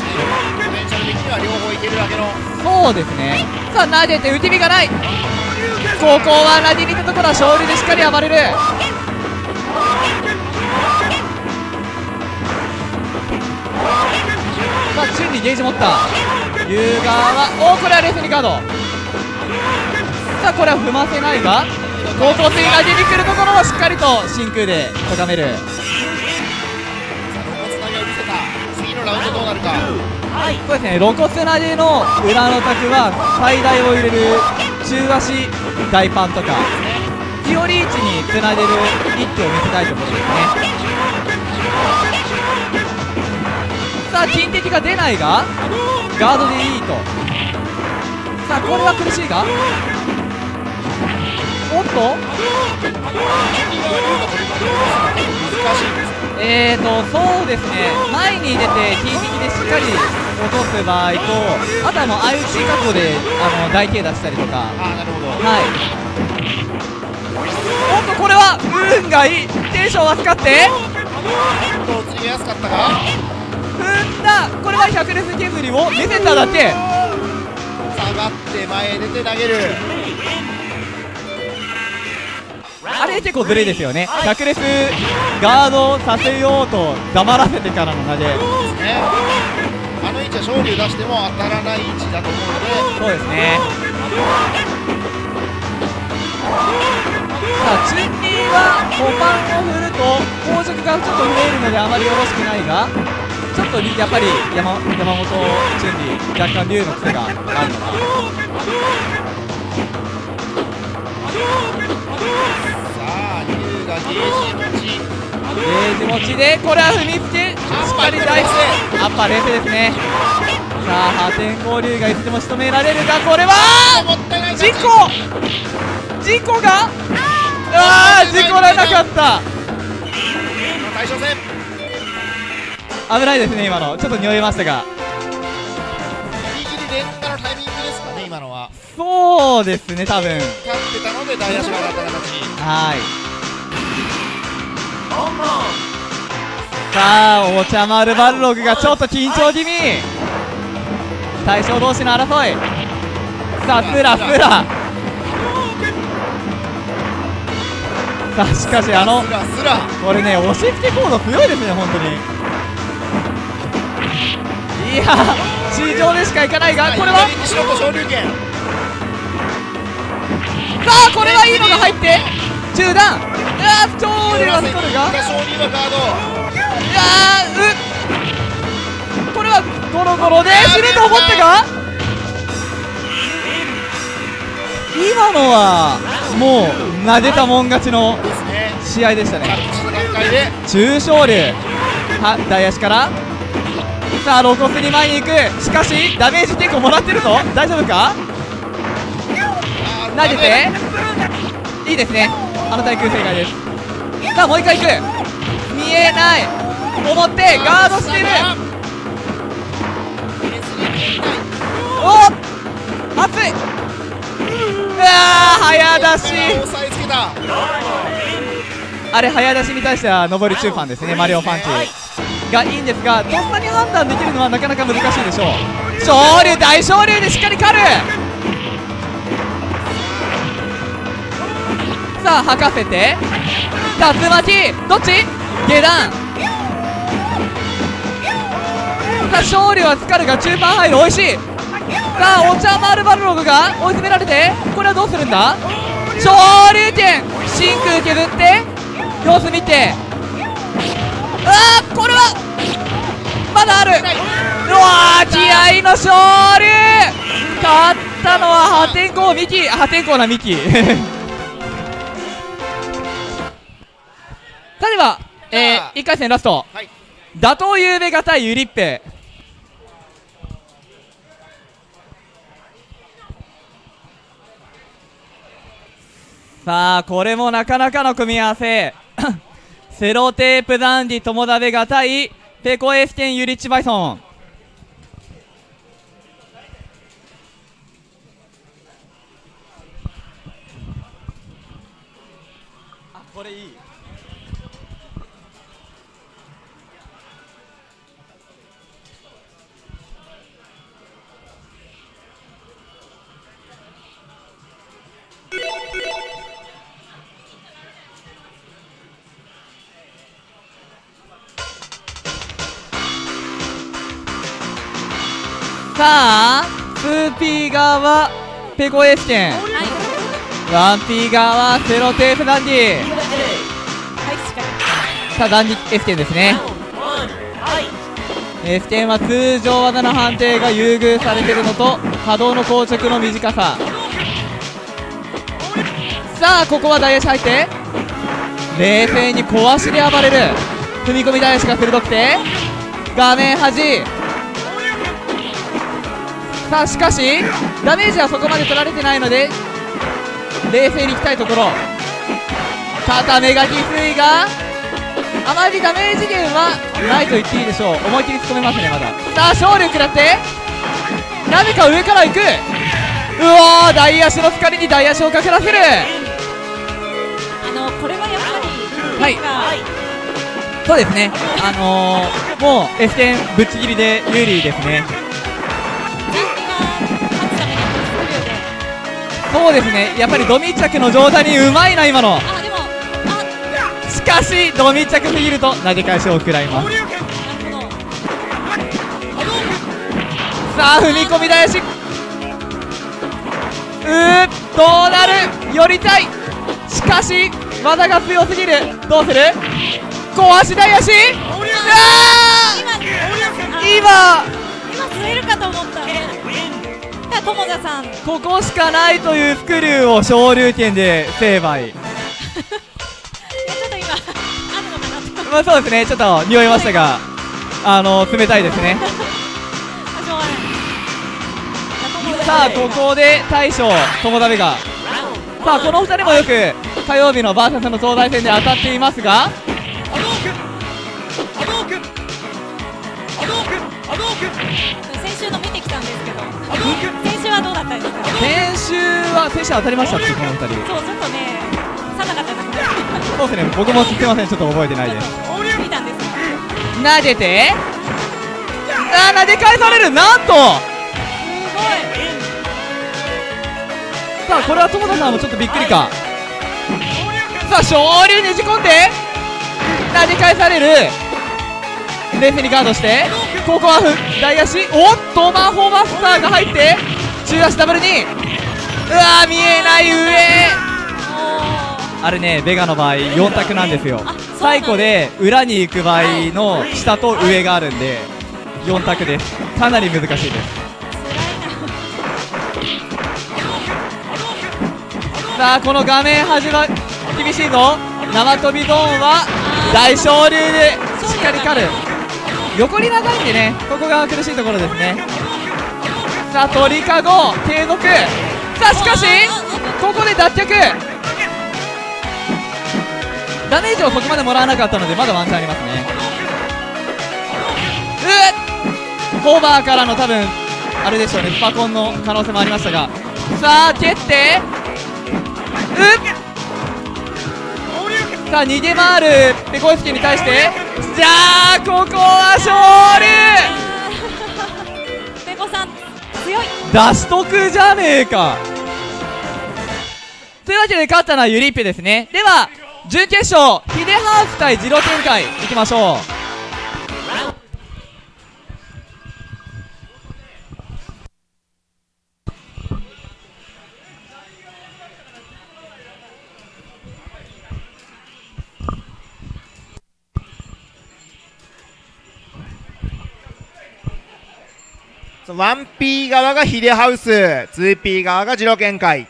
ポテンシャル的には両方いけるだけの、そうですね。さあ投げて打ち身がない。ここは投げに行ったところは勝利でしっかり暴れる。さあチューニーゲージ持った。ユーガーはこれはレスにガード。さあこれは踏ませないが、高校生投げに来るところをしっかりと真空で固める。さあ露骨投げを見せた。次のラウンドどうなるか。そうですね、露骨投げの裏の卓は最大を入れる中足大パンとか寄り位置につなげる一手を見せたいところですね。さあ金敵が出ないがガードでいいと。さあこれは苦しいが、おっとそうですね、前に出て金引きでしっかり落とす場合と、あとはもう相打ち確保で台形出したりとか。はい、おっとこれは運がいい。テンションは使って踏んだ。これは100レス削りを見せただけ。待って前へ出て投げる。あれ結構ずれですよね。100レスガードをさせようと黙らせてからの投げ、あの位置は昇龍出しても当たらない位置だと思うので。そうですね。さあチュンリーは5番を振ると後続がちょっと増えるのであまりよろしくないが、ちょっとやっぱり山本チュンリー若干龍の癖があるのか。さあ龍がゲージ持ちでこれは踏みつけしっかり大してアッパー冷静ですね。さあ破天荒龍がいつでも仕留められるが、これは事故が事故らなかった。大将戦危ないですね。今のちょっと匂いましたが、ギリギリ連打のタイミングですかね、今のは。そうですね、多分勝ってたので台出しが上がった形。はい、さあお茶丸バルログがちょっと緊張気味。大将同士の争い。さあスラさあしかしこれね、押し付けコード強いですね、本当に。いや地上でしか行かないが、これはさあこれはいいのが入って中断。超竜が取るが、これはゴロゴロで死ぬと思ったが、今のはもう投げたもん勝ちの試合でしたね。中昇竜台足からさあ露骨に前に行く。しかしダメージ結構もらってるぞ。大丈夫か。投げていいですね、あの対空正解です。さあもう一回行く。見えない思ってガードしてる。おっ熱い。うわ早出し、あれ早出しに対しては上り中パンですね。マリオパンチがいいんですが、とっさに判断できるのはなかなか難しいでしょう。昇龍大昇龍でしっかり狩る。さあ吐かせて竜巻どっち下段。さあ昇龍は疲るが中盤入る。おいしい。さあお茶丸バルログが追い詰められて、これはどうするんだ。昇龍拳真空削って様子見て。これはまだある。うわー気合いの勝利。ったのは破天荒ミキ、破天荒なミキ。さあでは、1回戦ラスト、はい、打倒ゆうべが対ゆりっぺ。さあこれもなかなかの組み合わせ。セロテープダンディ友田ベガ対ペコエースケンユリッチバイソン。あ、これいい。さあ、2P 側、ペコエースケン、1P 側、セロテープダンディ、さあ、ダンディエースケンですね。エースケンは通常技の判定が優遇されているのと、波動の硬直の短さ。さあ、ここは台足入って、冷静に小足で暴れる、踏み込み台足が鋭くて、画面端。さあしかしダメージはそこまで取られてないので冷静にいきたいところ。ただメガキスイがあまりダメージ減はないと言っていいでしょう。思い切り突っ込めますね。まださあ勝利を食らってなぜか上から行く。うわー、大足の疲れに大足をかけらせる。これはやっぱりはいそうですね。もう S 点ぶっちぎりで有利ですね。そうですね、やっぱりドミ着の状態にうまいな、今の。しかし、ドミ着すぎると投げ返しを食らいます。さあ、踏み込み台足、どうなる、寄りたい、しかし、技が強すぎる、どうする、小足台足、今、滑るかと思った。友田さん、ここしかないという伏流を昇竜拳で成敗。ちょっと今あるのかなと。まあそうですね、ちょっと匂いましたが、冷たいですね。さあここで大将友田ベガ、さあこの2人もよく火曜日のバーサスの東大戦で当たっていますが、先週の見てきたんですけど、先週はどうだったんですか。先週当たりましたって、この2人。そう、ちょっとね、定かじゃなくて。そうですね、僕も知ってません、ちょっと覚えてないです。見たんですか。投げて、投げ返される、なんと。すごい。さあ、これは友田さんもちょっとびっくりか。さあ、昇竜ねじ込んで、投げ返される。冷静にガードして、ここは大足、おっとマンホーマスターが入って中足ダブルに、うわー見えない上。あれね、ベガの場合4択なんですよ。最後で裏に行く場合の下と上があるんで4択です。かなり難しいです。さあこの画面端は厳しいぞ。縄跳びゾーンは大昇竜でしっかり狩る。横に長いんでね、ここが苦しいところですね。さあ鳥かご継続。さあしかしここで脱却。ダメージをそこまでもらわなかったのでまだワンチャンありますね。ホバーからの多分あれでしょうね、スパコンの可能性もありましたが、さあ蹴ってさあ逃げ回るペコエスケに対して、じゃあここは勝利。ペコさん強い、出しとくじゃねえか。というわけで勝ったのはゆりっぺですね。では準決勝ヒデハーフ対ジロ展開いきましょう。1P 側がヒデハウス、2P 側が次郎見解。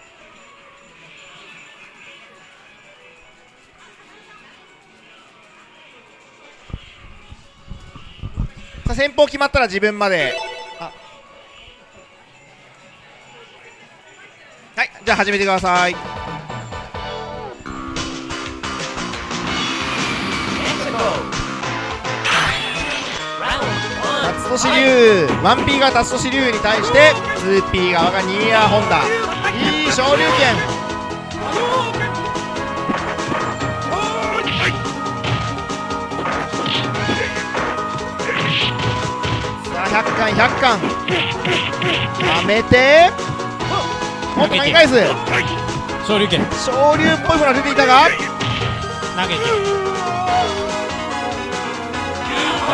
さあ先方決まったら自分まで。はい、じゃあ始めてください。タツトシ龍、1P がタツトシ龍に対して 2P 側がニーヤーホンダ。いい昇龍拳。さあ100貫はめてもっと投げ返す。昇龍拳、昇龍っぽいものが出ていたが投げて、さあ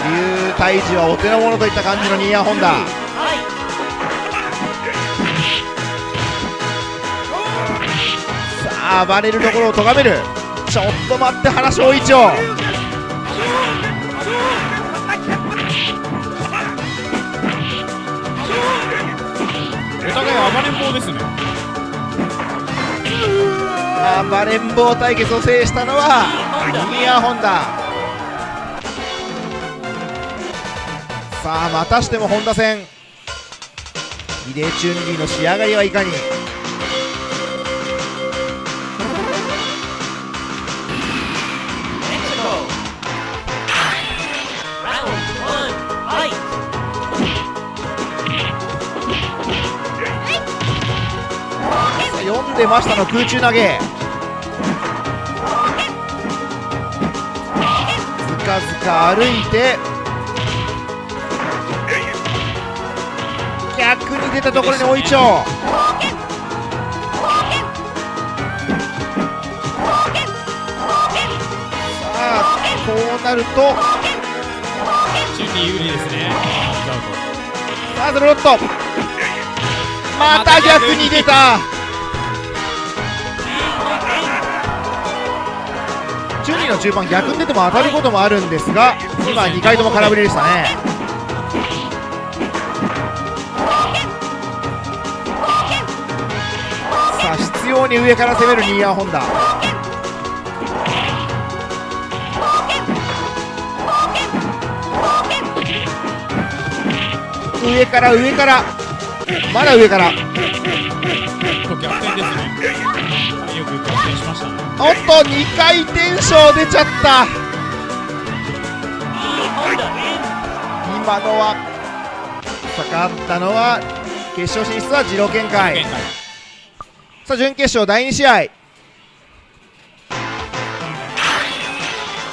龍退治はお手の物といった感じのニーヤーホンダ。さあ暴れるところをとがめる。ちょっと待って、原昇一郎、お互い暴れん坊ですね。暴れん坊対決を制したのはニーヤーホンダ。さあまたしても本田戦、ヒデチュンリーの仕上がりはいかに。読んでましたの空中投げ、ずかずか歩いて逆に出たところに大いちょう。こうなるとチュンリー有利ですね。さあドロット、また逆に出た。チュンリーの中盤、逆に出ても当たることもあるんですが、今2回とも空振りでしたね。上に上から攻めるニーヤーホンダ。上から上からまだ上から。逆転ですね。よく逆転しましたね。おっと2回転賞出ちゃった。今のはかかったのは決勝進出は次郎見解。さあ準決勝第2試合、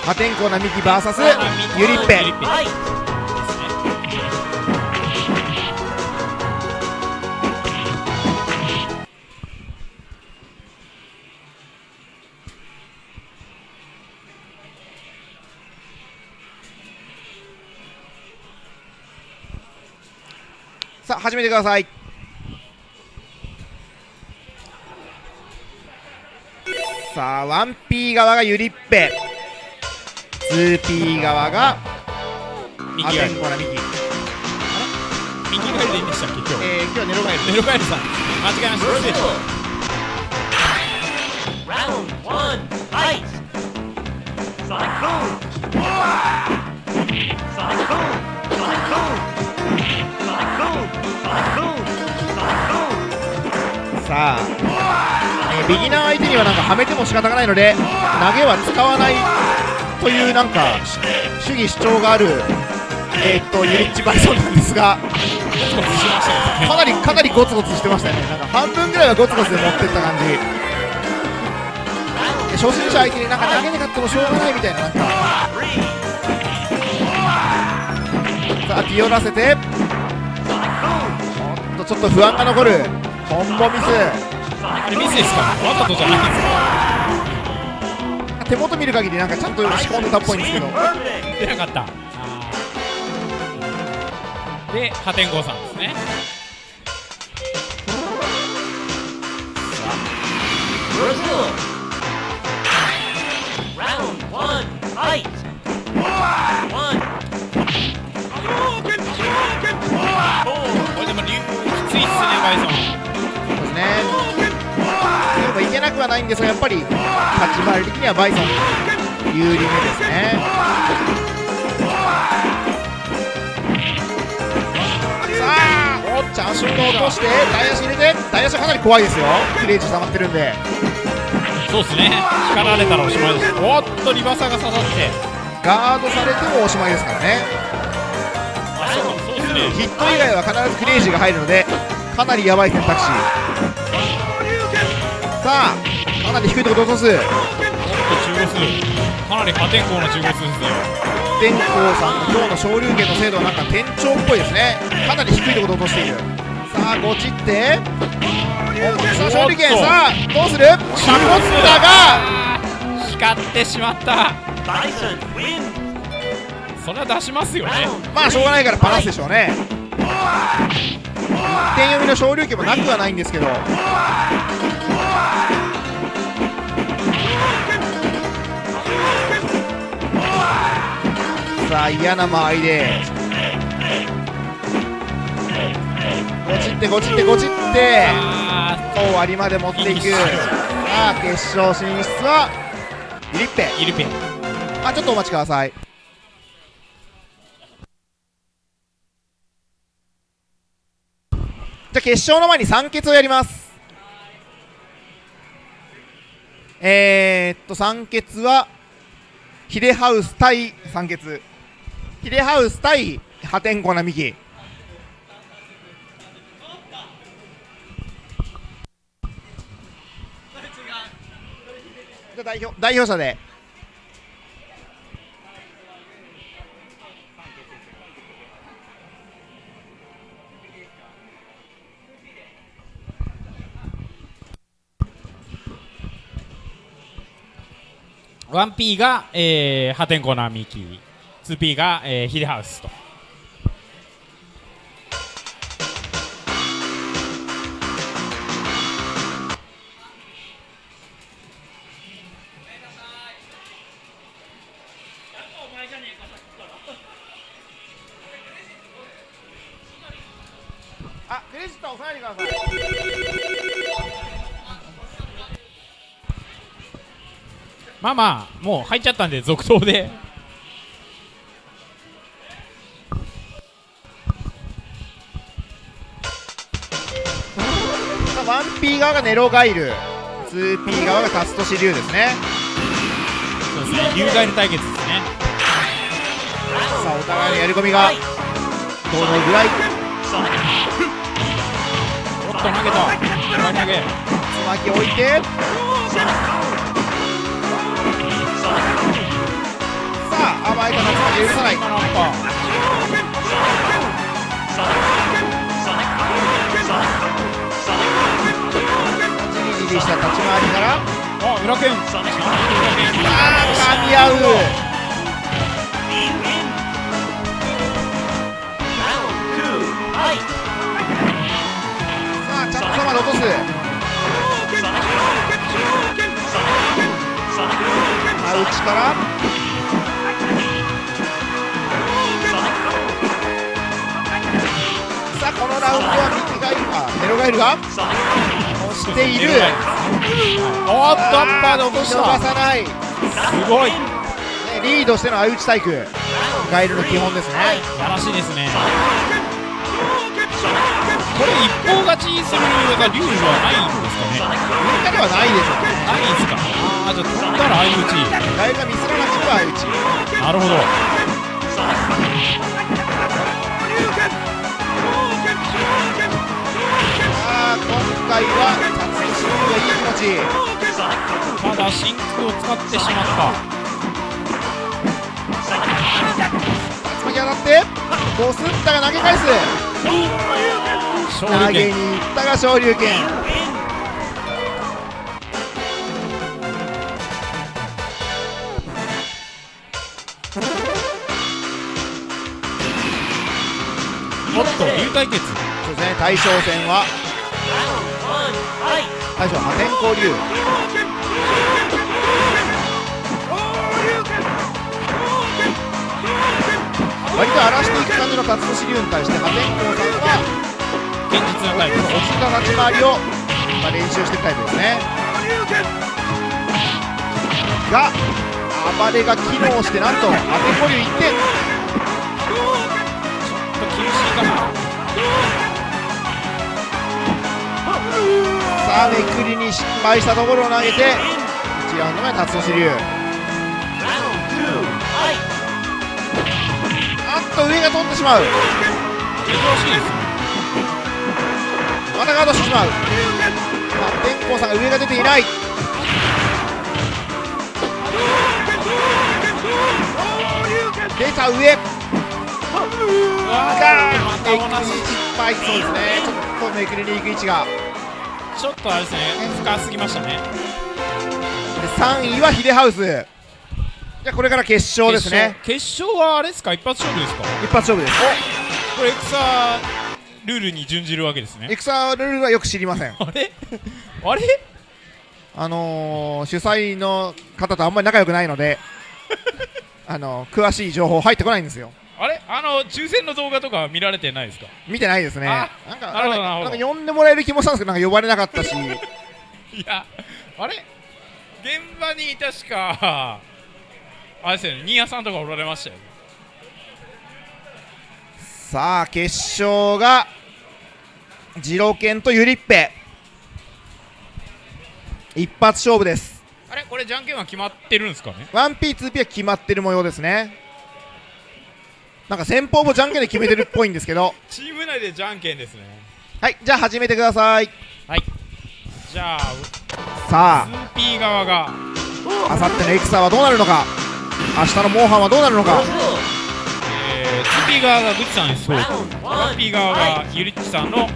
破天荒なミキ VS ユリッペ。さあ始めてください。さあ 1P 側がユリッペ、 2P 側がミキガエル。でいいんでしたっけ今日。今日はネロガエルさん、間違えました。失礼しました。ラウンド1ファイト、サイクロン、サイクロン、サイクロン。さあビギナー相手にはなんかはめても仕方がないので、投げは使わないというなんか主義主張があるユリッチ・バイソンなんですが、かなりゴツゴツしてましたよね。なんか半分ぐらいはゴツゴツで持ってった感じ。初心者相手になんか投げなかったもしょうがないみたいな、なんかさあ気を出せて、ちょっと不安が残るコンボミス。あれミスですか？わざとじゃないんですか？手元見る限りなんかちゃんと仕込んでたっぽいんですけど出なかった。で破天荒さんですね。はないんですが、やっぱり立ち回り的にはバイソン有利目ですね。さあおっちゃんシュート落として台足入れて、台足かなり怖いですよ、キレイジ溜まってるんで。そうですね、引かられたらおしまいです。おっとリバサが刺さってガードされてもおしまいですからね。ヒット以外は必ずクレイジーが入るので、かなりやばい選択肢。さあかなり低いところ、同数かなり破天荒な中国数ですね。天荒さんの今日の昇竜拳の精度はなんか天頂っぽいですね。かなり低いところ落としている。さあゴチってさあ昇竜拳、さあどうする、シャコッタが光ってしまった。それは出しますよね。まあしょうがないからパラスでしょうね。1点読みの昇竜拳もなくはないんですけど、さあ嫌な間合いでゴチってゴチってゴチって終わりまで持っていく。さあ決勝進出はイリッペ。あ、ちょっとお待ちください。じゃあ決勝の前に三決をやります。三決はヒデハウス対三決、ヒデハウス対破天荒なミキ。じゃあ代表者で1P が、破天荒なミキ、2P が、ヒデハウスと。あ、クレジット押さないでください。まあまあもう入っちゃったんで続投で。1P 側がネロガイル、2P 側がタツトシリュウですね。そうですね、リュウガイル対決ですね。さあお互いのやり込みがどのぐらい。おっと投げた、つまき置いて、甘い形は許さない。さあ、じりじりした立ち回りから、あ、裏剣。さあ、噛み合う。さあ、チャットまで落とす。内から。このラウンドはミキが今ネロガイルが押している。おっとアッパーで落とした、逃さない。すごい、ね、リードしての相打ち対空、ガイルの基本ですね。素晴らしいですね。これ一方勝ちするがルールはないんですかね。みんなではないでしょう、ね、ないんですか。あ、じゃあ飛んだら相打ち、ガイルがミスらなくては相打ち。なるほど。今回はタツトシリュウがいい気持ち、まだ真空を使ってしまった。つまき当たってゴスッタが投げ返す。投げに行ったが昇竜拳。おっと竜対決そうですね、大将戦は最初は破天荒竜。割と荒らしていく感じのタツトシリュウに対して破天荒さんは堅実なタイプ、落ちた立ち回りを練習していくタイプですね。が暴れが機能して、なんと阿部保留1点。ちょっと厳しいかな。さあめくりに失敗したところを投げて1ラウンド目は辰年龍。あっと上が取ってしまう。またガードしてしまう。天功さんが上が出ていない。出た上。めくり失敗。そうですね、ちょっとめくりに行く位置がちょっとあれですね、深すぎましたね。3位はヒデハウス。じゃあこれから決勝ですね。決勝はあれですか、一発勝負ですか。一発勝負です。これエクサルールに準じるわけですね。エクサルールはよく知りません。あれあれ主催の方とあんまり仲良くないので詳しい情報入ってこないんですよ。あれ抽選の動画とか見られてないですか。見てないですね。なんか呼んでもらえる気もしたんですけど、なんか呼ばれなかったしいや、あれ現場に確かあれですよね、新谷さんとかおられましたよね。さあ決勝が次郎健とユリッペ、一発勝負です。あれこれじゃんけんは決まってるんですかね。 1P、2P は決まってる模様ですね。なんか先方もじゃんけんで決めてるっぽいんですけどチーム内でじゃんけんですね。はい、じゃあ始めてください。はい、じゃあさあ 2P 側があさってのエクサはどうなるのか、明日のモーハンはどうなるのか。2P 側がグチさんです。 1P 側がゆりっちさんの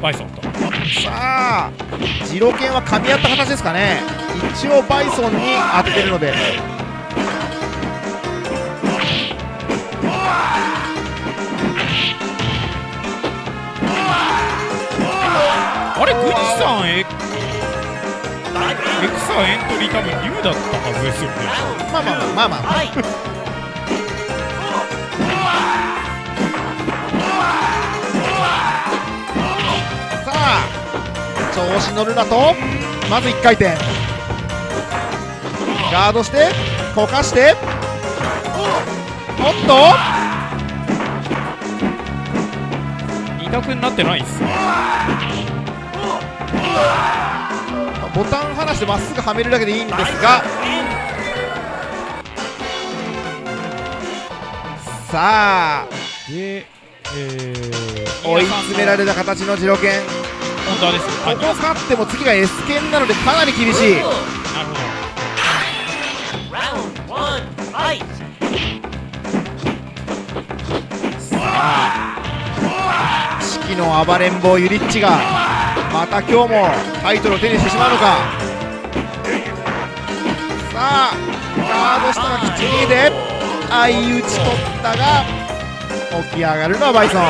バイソンと。さあ次郎健は噛み合った形ですかね。一応バイソンに当ててるので、あれグチさんエクサエントリー多分龍だったはずですよね。まあまあまあまあまあ、はい、さあ調子乗るなと、まず1回転ガードしてこかして、おっと2択になってないっすね。ボタン離してまっすぐはめるだけでいいんですが、さあで、追い詰められた形の次郎健。本当ですここ勝っても次が S 剣なのでかなり厳しい。なるほど。さあ四季の暴れん坊ゆりっちがまた今日もタイトルを手にしてしまうのか。さあガード下がきっちりで相打ち取ったが、起き上がるのはバイソン。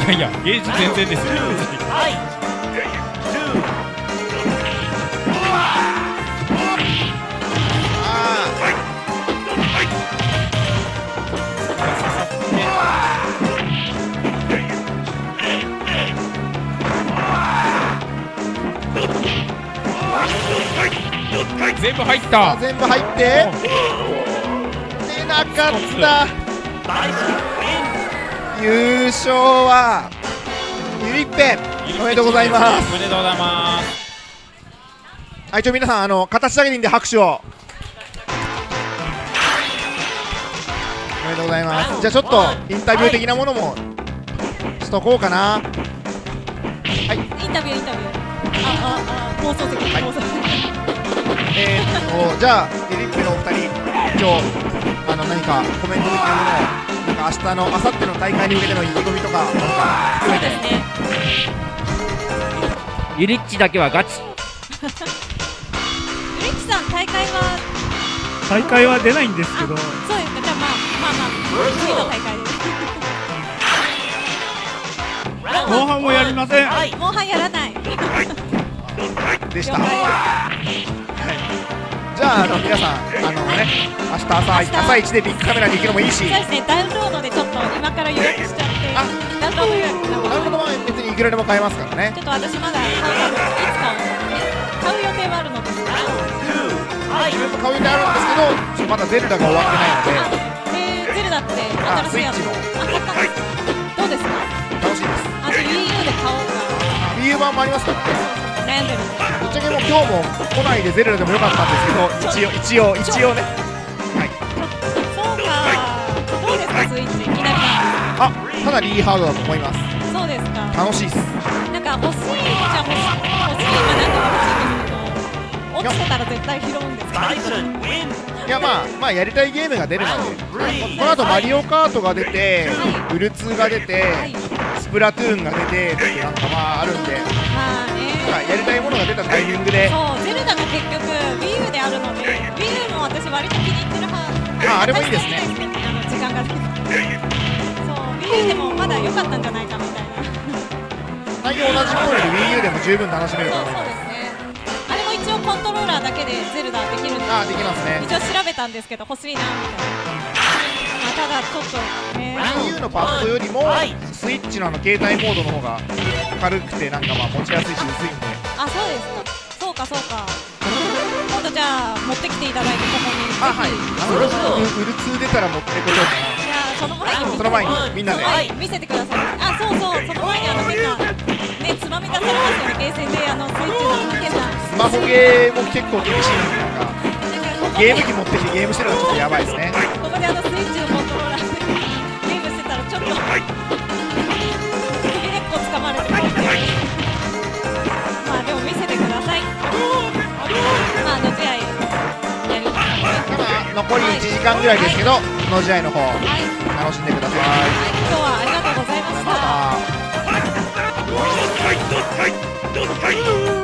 いやいやゲージ全然ですよ。全部入った。全部入って出なかった。優勝はゆりっぺ、おめでとうございます。おめでとうございます。はい、皆さん形だけでいいんで拍手を。おめでとうございます。じゃあちょっとインタビュー的なものもしとこうかな。はい、インタビュー放送席、はい、放送席じゃあゆりっぺのお二人、今日何かコメント的なものを、なんか明後日の大会に向けての意気込みとか含めて。ゆりっちだけはガチ。ゆりっちさん大会は出ないんですけど。そうですか。じゃあまあ次の大会で。モンハンもやりません。モンハンやらない。でした。じゃあ皆さんね、明日朝一でビッグカメラに行くのもいいし。そうですね。ダウンロードでちょっと今から予約しちゃって。あ、ダウンロードは別にいくらでも買えますからね。ちょっと私まだ買うのいつかあるのですか？十分顔入れあるんですけど、まだゼルダが終わってないので。ゼルダって新しいやつ。どうですか？楽しいです。あと EU で買おうか。EU 版もありますからね。ぶっちゃけもう今日も来ないでゼルダでもよかったんですけど、一応ね。そうか。どうですかスイッチ？気になります。あ、かなりいいハードだと思います。そうですか。楽しいです。なんか欲しいじゃ欲しい今何でも欲しいんですけど、落ちてたら絶対拾うんですか？いやまあやりたいゲームが出るので、この後マリオカートが出て、ウルツーが出て、スプラトゥーンが出てってなんかあるんで、やりたいものが出たタイミングで。そう、ゼルダが結局 Wii U であるので、Wii U も私割と気に入ってる派。あれもいいですね。時間が。そう、Wii U でもまだ良かったんじゃないかみたいな。最近同じもので Wii U でも十分楽しめると思います。コントローラーだけでゼルダできるんで、できますね。一応調べたんですけど欲しいなみたいな。ただちょっとね、Wii U のパッドよりもスイッチの携帯モードの方が軽くてなんか持ちやすいし薄いんで。あ、そうですか。そうか。今度じゃあ持ってきていただいてここに。あ、はい。ウルツー出たら持ってこようかな。じゃあその前にみんなで見せてください。あ、そうそう。その前にみんなねつまみ出せますよね。ゲーセンでスイッチの変な。スマホゲーも結構厳しいので、なんかゲーム機持ってきてゲームしてるのはちょっとやばいですね。ここでスイッチをコントローラーでゲームしてたらちょっと首根っこ掴まれてもってまあでも見せてください。まあ野試合やります。残り1時間ぐらいですけど、野試合の方楽しんでください。今日はありがとうございました。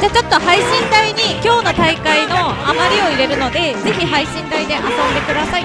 じゃあちょっと配信台に今日の大会の余りを入れるので、ぜひ配信台で遊んでください。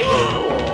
Oh!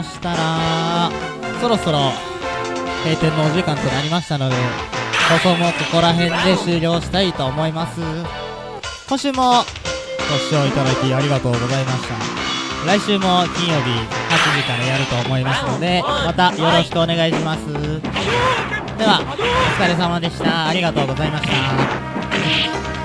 したらそろそろ閉店のお時間となりましたので、放送もここら辺で終了したいと思います。今週もご視聴いただきありがとうございました。来週も金曜日8時からやると思いますので、またよろしくお願いします。ではお疲れ様でした。ありがとうございました。